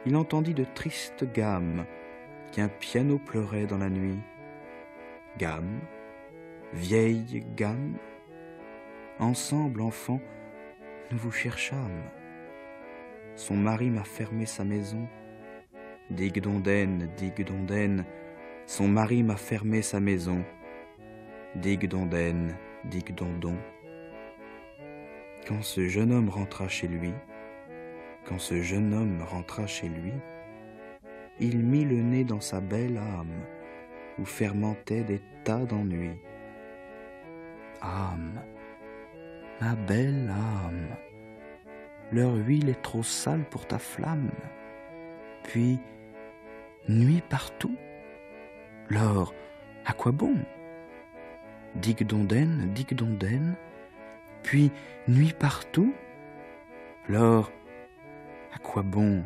il entendit de tristes gammes qu'un piano pleurait dans la nuit. Gamme, vieille gamme, ensemble, enfants, nous vous cherchâmes. Son mari m'a fermé sa maison. Digue d'ondaine, digue d'ondaine, son mari m'a fermé sa maison. Digue d'ondaine, digue d'ondon. Quand ce jeune homme rentra chez lui, quand ce jeune homme rentra chez lui, il mit le nez dans sa belle âme, où fermentaient des tas d'ennuis. Âme, ma belle âme, leur huile est trop sale pour ta flamme. Puis, nuit partout, l'or, à quoi bon? Digue d'ondaine, digue d'ondaine, puis nuit partout, l'or, à quoi bon?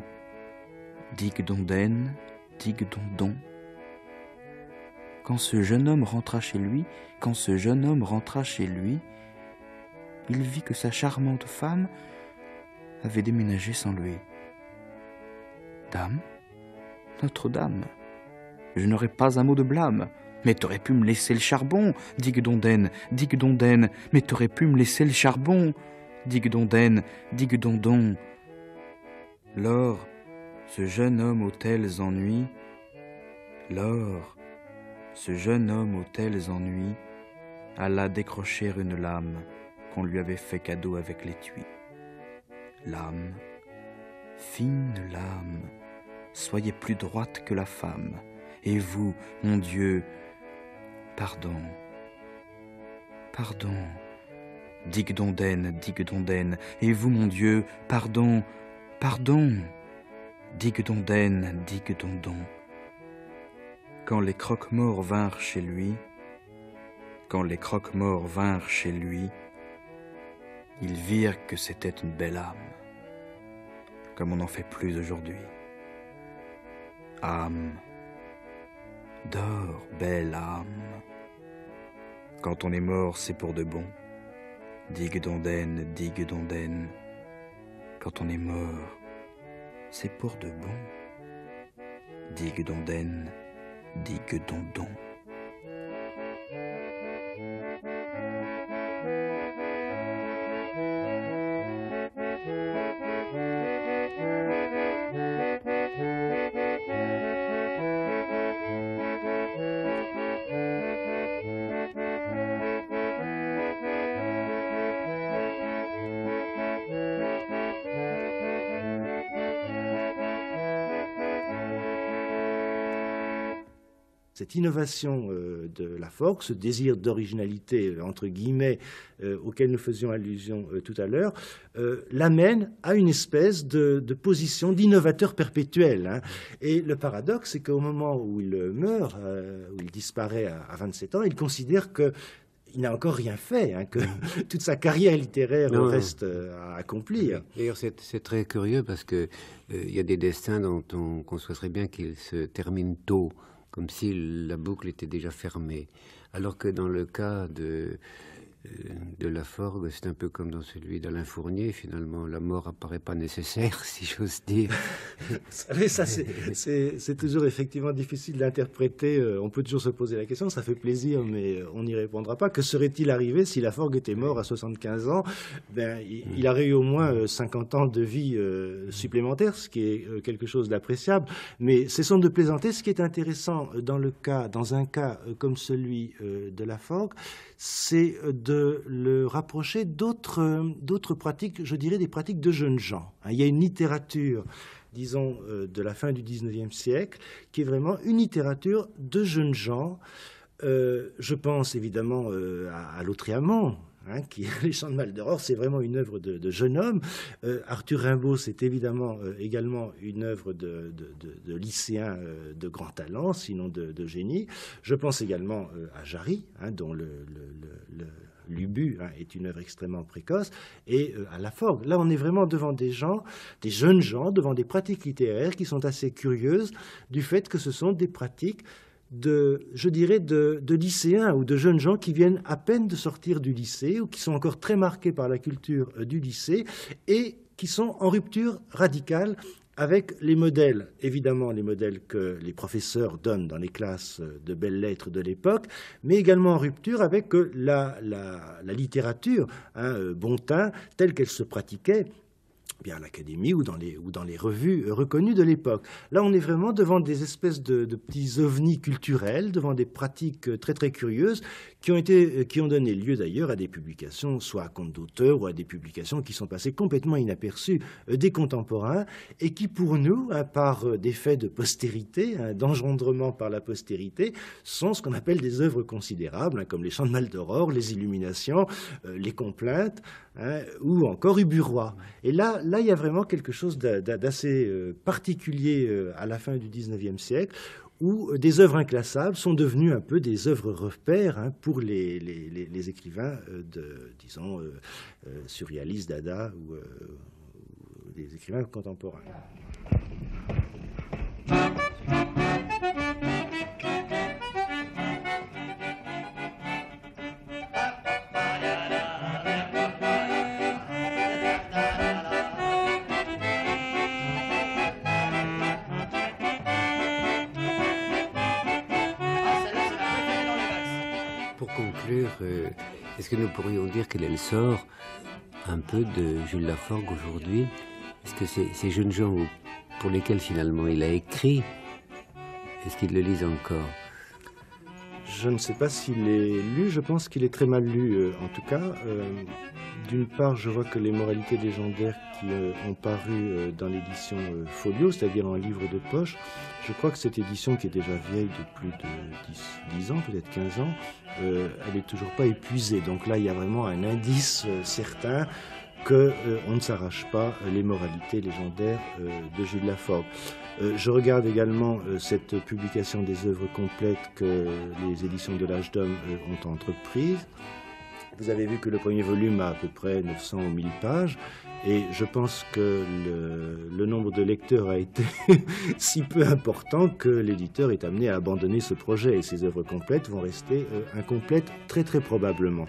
Digue d'ondaine, digue d'ondon. Quand ce jeune homme rentra chez lui, quand ce jeune homme rentra chez lui, il vit que sa charmante femme avait déménagé sans lui. Dame, Notre-Dame, je n'aurais pas un mot de blâme, mais t'aurais pu me laisser le charbon, digue d'ondaine, digue d'ondaine, mais t'aurais pu me laisser le charbon, digue d'ondaine, digue d'ondon. Lors, ce jeune homme aux tels ennuis, lors, ce jeune homme aux tels ennuis, alla décrocher une lame qu'on lui avait fait cadeau avec l'étui. Lame, fine lame, soyez plus droite que la femme, et vous, mon Dieu, pardon, pardon, digue d'ondaine, digue d'ondaine, et vous, mon Dieu, pardon, pardon, digue d'ondaine, digue d'ondon. Quand les croque-morts vinrent chez lui, quand les croque-morts vinrent chez lui, ils virent que c'était une belle âme, comme on n'en fait plus aujourd'hui. Âme, dors, belle âme. Quand on est mort, c'est pour de bon. Digue d'ondaine, digue d'ondaine. Quand on est mort, c'est pour de bon. Digue d'ondaine, digue d'ondon. Cette innovation euh, de Laforgue, ce désir d'originalité, entre guillemets, euh, auquel nous faisions allusion euh, tout à l'heure, euh, l'amène à une espèce de, de position d'innovateur perpétuel. Hein. Et le paradoxe, c'est qu'au moment où il meurt, euh, où il disparaît à, à vingt-sept ans, il considère que il n'a encore rien fait, hein, que toute sa carrière littéraire non, reste euh, à accomplir. D'ailleurs, c'est très curieux parce qu'il euh, y a des destins dont on conçoit bien qu'ils se terminent tôt, comme si la boucle était déjà fermée. Alors que dans le cas de, de Laforgue, c'est un peu comme dans celui d'Alain Fournier, finalement, la mort apparaît pas nécessaire, si j'ose dire. Ça, c'est toujours effectivement difficile d'interpréter. On peut toujours se poser la question, ça fait plaisir, mais on n'y répondra pas. Que serait-il arrivé si Laforgue était mort à soixante-quinze ans? Ben, il, il aurait eu au moins cinquante ans de vie supplémentaire, ce qui est quelque chose d'appréciable. Mais cessons de plaisanter. Ce qui est intéressant dans le cas, dans un cas comme celui de Laforgue, c'est de de le rapprocher d'autres d'autres pratiques, je dirais des pratiques de jeunes gens. Il y a une littérature, disons, de la fin du dix-neuvième siècle, qui est vraiment une littérature de jeunes gens. Euh, je pense évidemment euh, à, à l'Autréamont, hein, qui Les Chants de Maldoror, c'est vraiment une œuvre de, de jeune homme. Euh, Arthur Rimbaud, c'est évidemment euh, également une œuvre de, de, de, de lycéen euh, de grand talent, sinon de, de génie. Je pense également euh, à Jarry, hein, dont le, le, le, le L'Ubu hein, est une œuvre extrêmement précoce, et euh, à Laforgue. Là, on est vraiment devant des gens, des jeunes gens, devant des pratiques littéraires qui sont assez curieuses du fait que ce sont des pratiques de, je dirais, de, de lycéens ou de jeunes gens qui viennent à peine de sortir du lycée ou qui sont encore très marqués par la culture euh, du lycée et qui sont en rupture radicale avec les modèles, évidemment les modèles que les professeurs donnent dans les classes de belles-lettres de l'époque, mais également en rupture avec la, la, la littérature, hein, Bontin, telle qu'elle se pratiquait bien à l'académie ou, ou dans les revues reconnues de l'époque. Là, on est vraiment devant des espèces de, de petits ovnis culturels, devant des pratiques très très curieuses qui ont, été, qui ont donné lieu d'ailleurs à des publications, soit à compte d'auteur ou à des publications qui sont passées complètement inaperçues des contemporains et qui pour nous, hein, par des faits de postérité, hein, d'engendrement par la postérité, sont ce qu'on appelle des œuvres considérables, hein, comme les Chants de Maldoror, les Illuminations, euh, les Complaintes, hein, ou encore Uburoi. Et là, Là, il y a vraiment quelque chose d'assez particulier à la fin du dix-neuvième siècle, où des œuvres inclassables sont devenues un peu des œuvres repères hein, pour les, les, les, les écrivains de, disons, euh, euh, surréalistes, dada, ou euh, des écrivains contemporains. Euh, Est-ce que nous pourrions dire qu'elle est le sort un peu de Jules Laforgue aujourd'hui? Est-ce que ces, ces jeunes gens pour lesquels finalement il a écrit, est-ce qu'ils le lisent encore? Je ne sais pas s'il est lu, je pense qu'il est très mal lu euh, en tout cas. Euh, D'une part, je vois que les moralités légendaires qui euh, ont paru euh, dans l'édition euh, Folio, c'est-à-dire en livre de poche, je crois que cette édition qui est déjà vieille de plus de dix, dix ans, peut-être quinze ans, euh, elle n'est toujours pas épuisée. Donc là, il y a vraiment un indice euh, certain qu'on euh, ne s'arrache pas les moralités légendaires euh, de Jules Laforgue. Euh, je regarde également euh, cette publication des œuvres complètes que euh, les éditions de l'Âge d'Homme euh, ont entreprise. Vous avez vu que le premier volume a à peu près neuf cents ou mille pages, et je pense que le, le nombre de lecteurs a été si peu important que l'éditeur est amené à abandonner ce projet, et ses œuvres complètes vont rester euh, incomplètes très très probablement.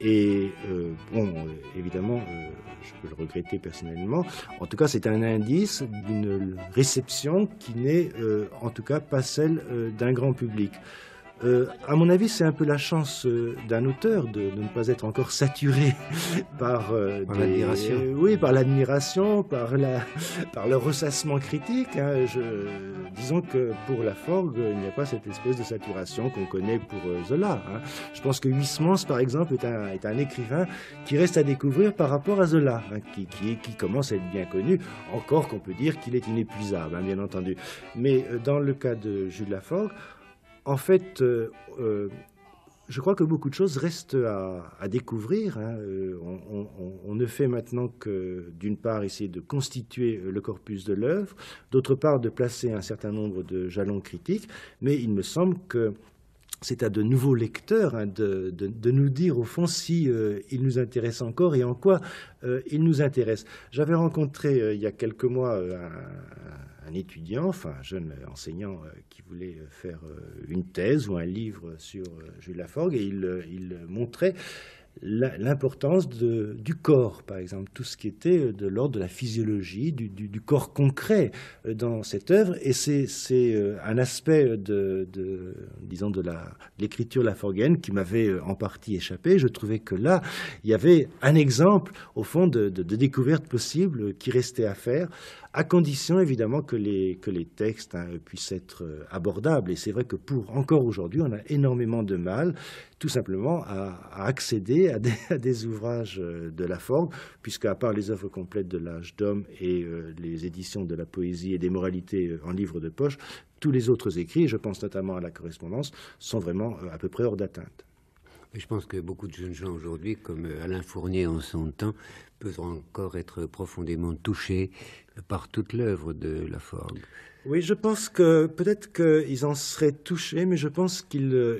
Et euh, bon, euh, évidemment, euh, je peux le regretter personnellement. En tout cas, c'est un indice d'une réception qui n'est euh, en tout cas pas celle euh, d'un grand public. Euh, à mon avis, c'est un peu la chance euh, d'un auteur de, de ne pas être encore saturé par euh, l'admiration, euh, oui, par l'admiration, par, la, par le ressassement critique. Hein, je, disons que pour Laforgue, il n'y a pas cette espèce de saturation qu'on connaît pour euh, Zola. Hein. Je pense que Huysmans, par exemple, est un, est un écrivain qui reste à découvrir par rapport à Zola, hein, qui, qui, qui commence à être bien connu, encore qu'on peut dire qu'il est inépuisable, hein, bien entendu. Mais euh, dans le cas de Jules Laforgue, en fait, euh, euh, je crois que beaucoup de choses restent à, à découvrir. Hein. On, on, on ne fait maintenant que, d'une part, essayer de constituer le corpus de l'œuvre, d'autre part, de placer un certain nombre de jalons critiques, mais il me semble que c'est à de nouveaux lecteurs hein, de, de, de nous dire, au fond, si euh, il nous intéresse encore et en quoi euh, il nous intéresse. J'avais rencontré, euh, il y a quelques mois, euh, un... un étudiant, enfin un jeune enseignant euh, qui voulait faire euh, une thèse ou un livre sur euh, Jules Laforgue, et il, euh, il montrait l'importance du corps, par exemple, tout ce qui était de l'ordre de la physiologie, du, du, du corps concret dans cette œuvre. Et c'est un aspect de, de disons, de l'écriture la, laforgaine qui m'avait en partie échappé. Je trouvais que là, il y avait un exemple, au fond, de, de, de découverte possible qui restait à faire, à condition, évidemment, que les, que les textes hein, puissent être abordables. Et c'est vrai que pour, encore aujourd'hui, on a énormément de mal, tout simplement, à, à accéder lié à des, à des ouvrages de Laforgue, puisqu'à part les œuvres complètes de l'âge d'homme et euh, les éditions de la poésie et des moralités euh, en livres de poche, tous les autres écrits, je pense notamment à la correspondance, sont vraiment euh, à peu près hors d'atteinte. Je pense que beaucoup de jeunes gens aujourd'hui, comme Alain Fournier en son temps, peuvent encore être profondément touchés par toute l'œuvre de Laforgue. Oui, je pense que peut-être qu'ils en seraient touchés, mais je pense qu'ils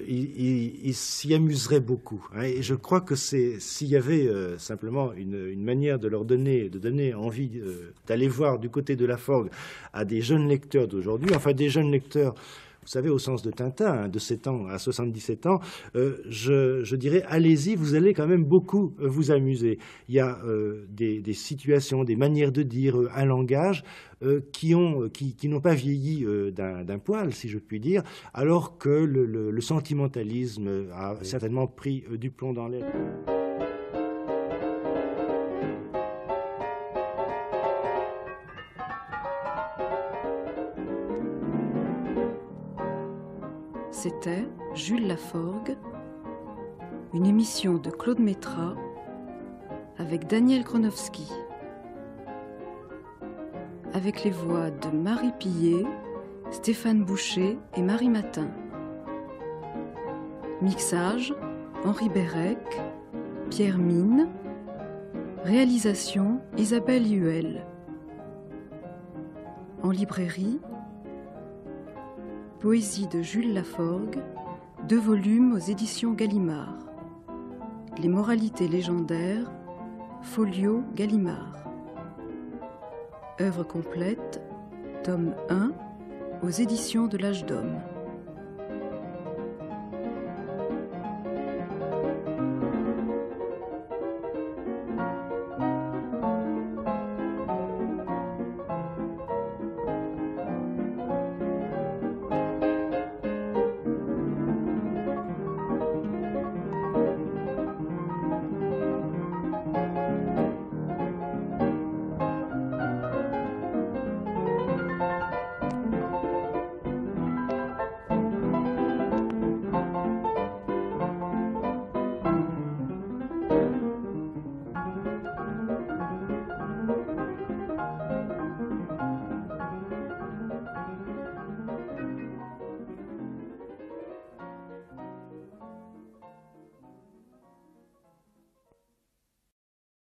s'y amuseraient beaucoup. Hein, et je crois que c'est s'il y avait euh, simplement une, une manière de leur donner, de donner envie euh, d'aller voir du côté de Laforgue à des jeunes lecteurs d'aujourd'hui, enfin des jeunes lecteurs, vous savez, au sens de Tintin, hein, de sept ans à soixante-dix-sept ans, euh, je, je dirais, allez-y, vous allez quand même beaucoup vous amuser. Il y a euh, des, des situations, des manières de dire, euh, un langage euh, qui ont, qui, qui n'ont pas vieilli euh, d'un poil, si je puis dire, alors que le, le, le sentimentalisme a oui. certainement pris euh, du plomb dans l'aile. C'était Jules Laforgue, une émission de Claude Mettra avec Daniel Grojnowski, avec les voix de Marie Pillet, Stéphane Boucher et Marie Matin. Mixage, Henri Bérec, Pierre Mine. Réalisation, Isabelle Huel. En librairie, Poésie de Jules Laforgue, deux volumes aux éditions Gallimard. Les moralités légendaires, Folio Gallimard. Œuvre complète, tome un, aux éditions de l'âge d'homme.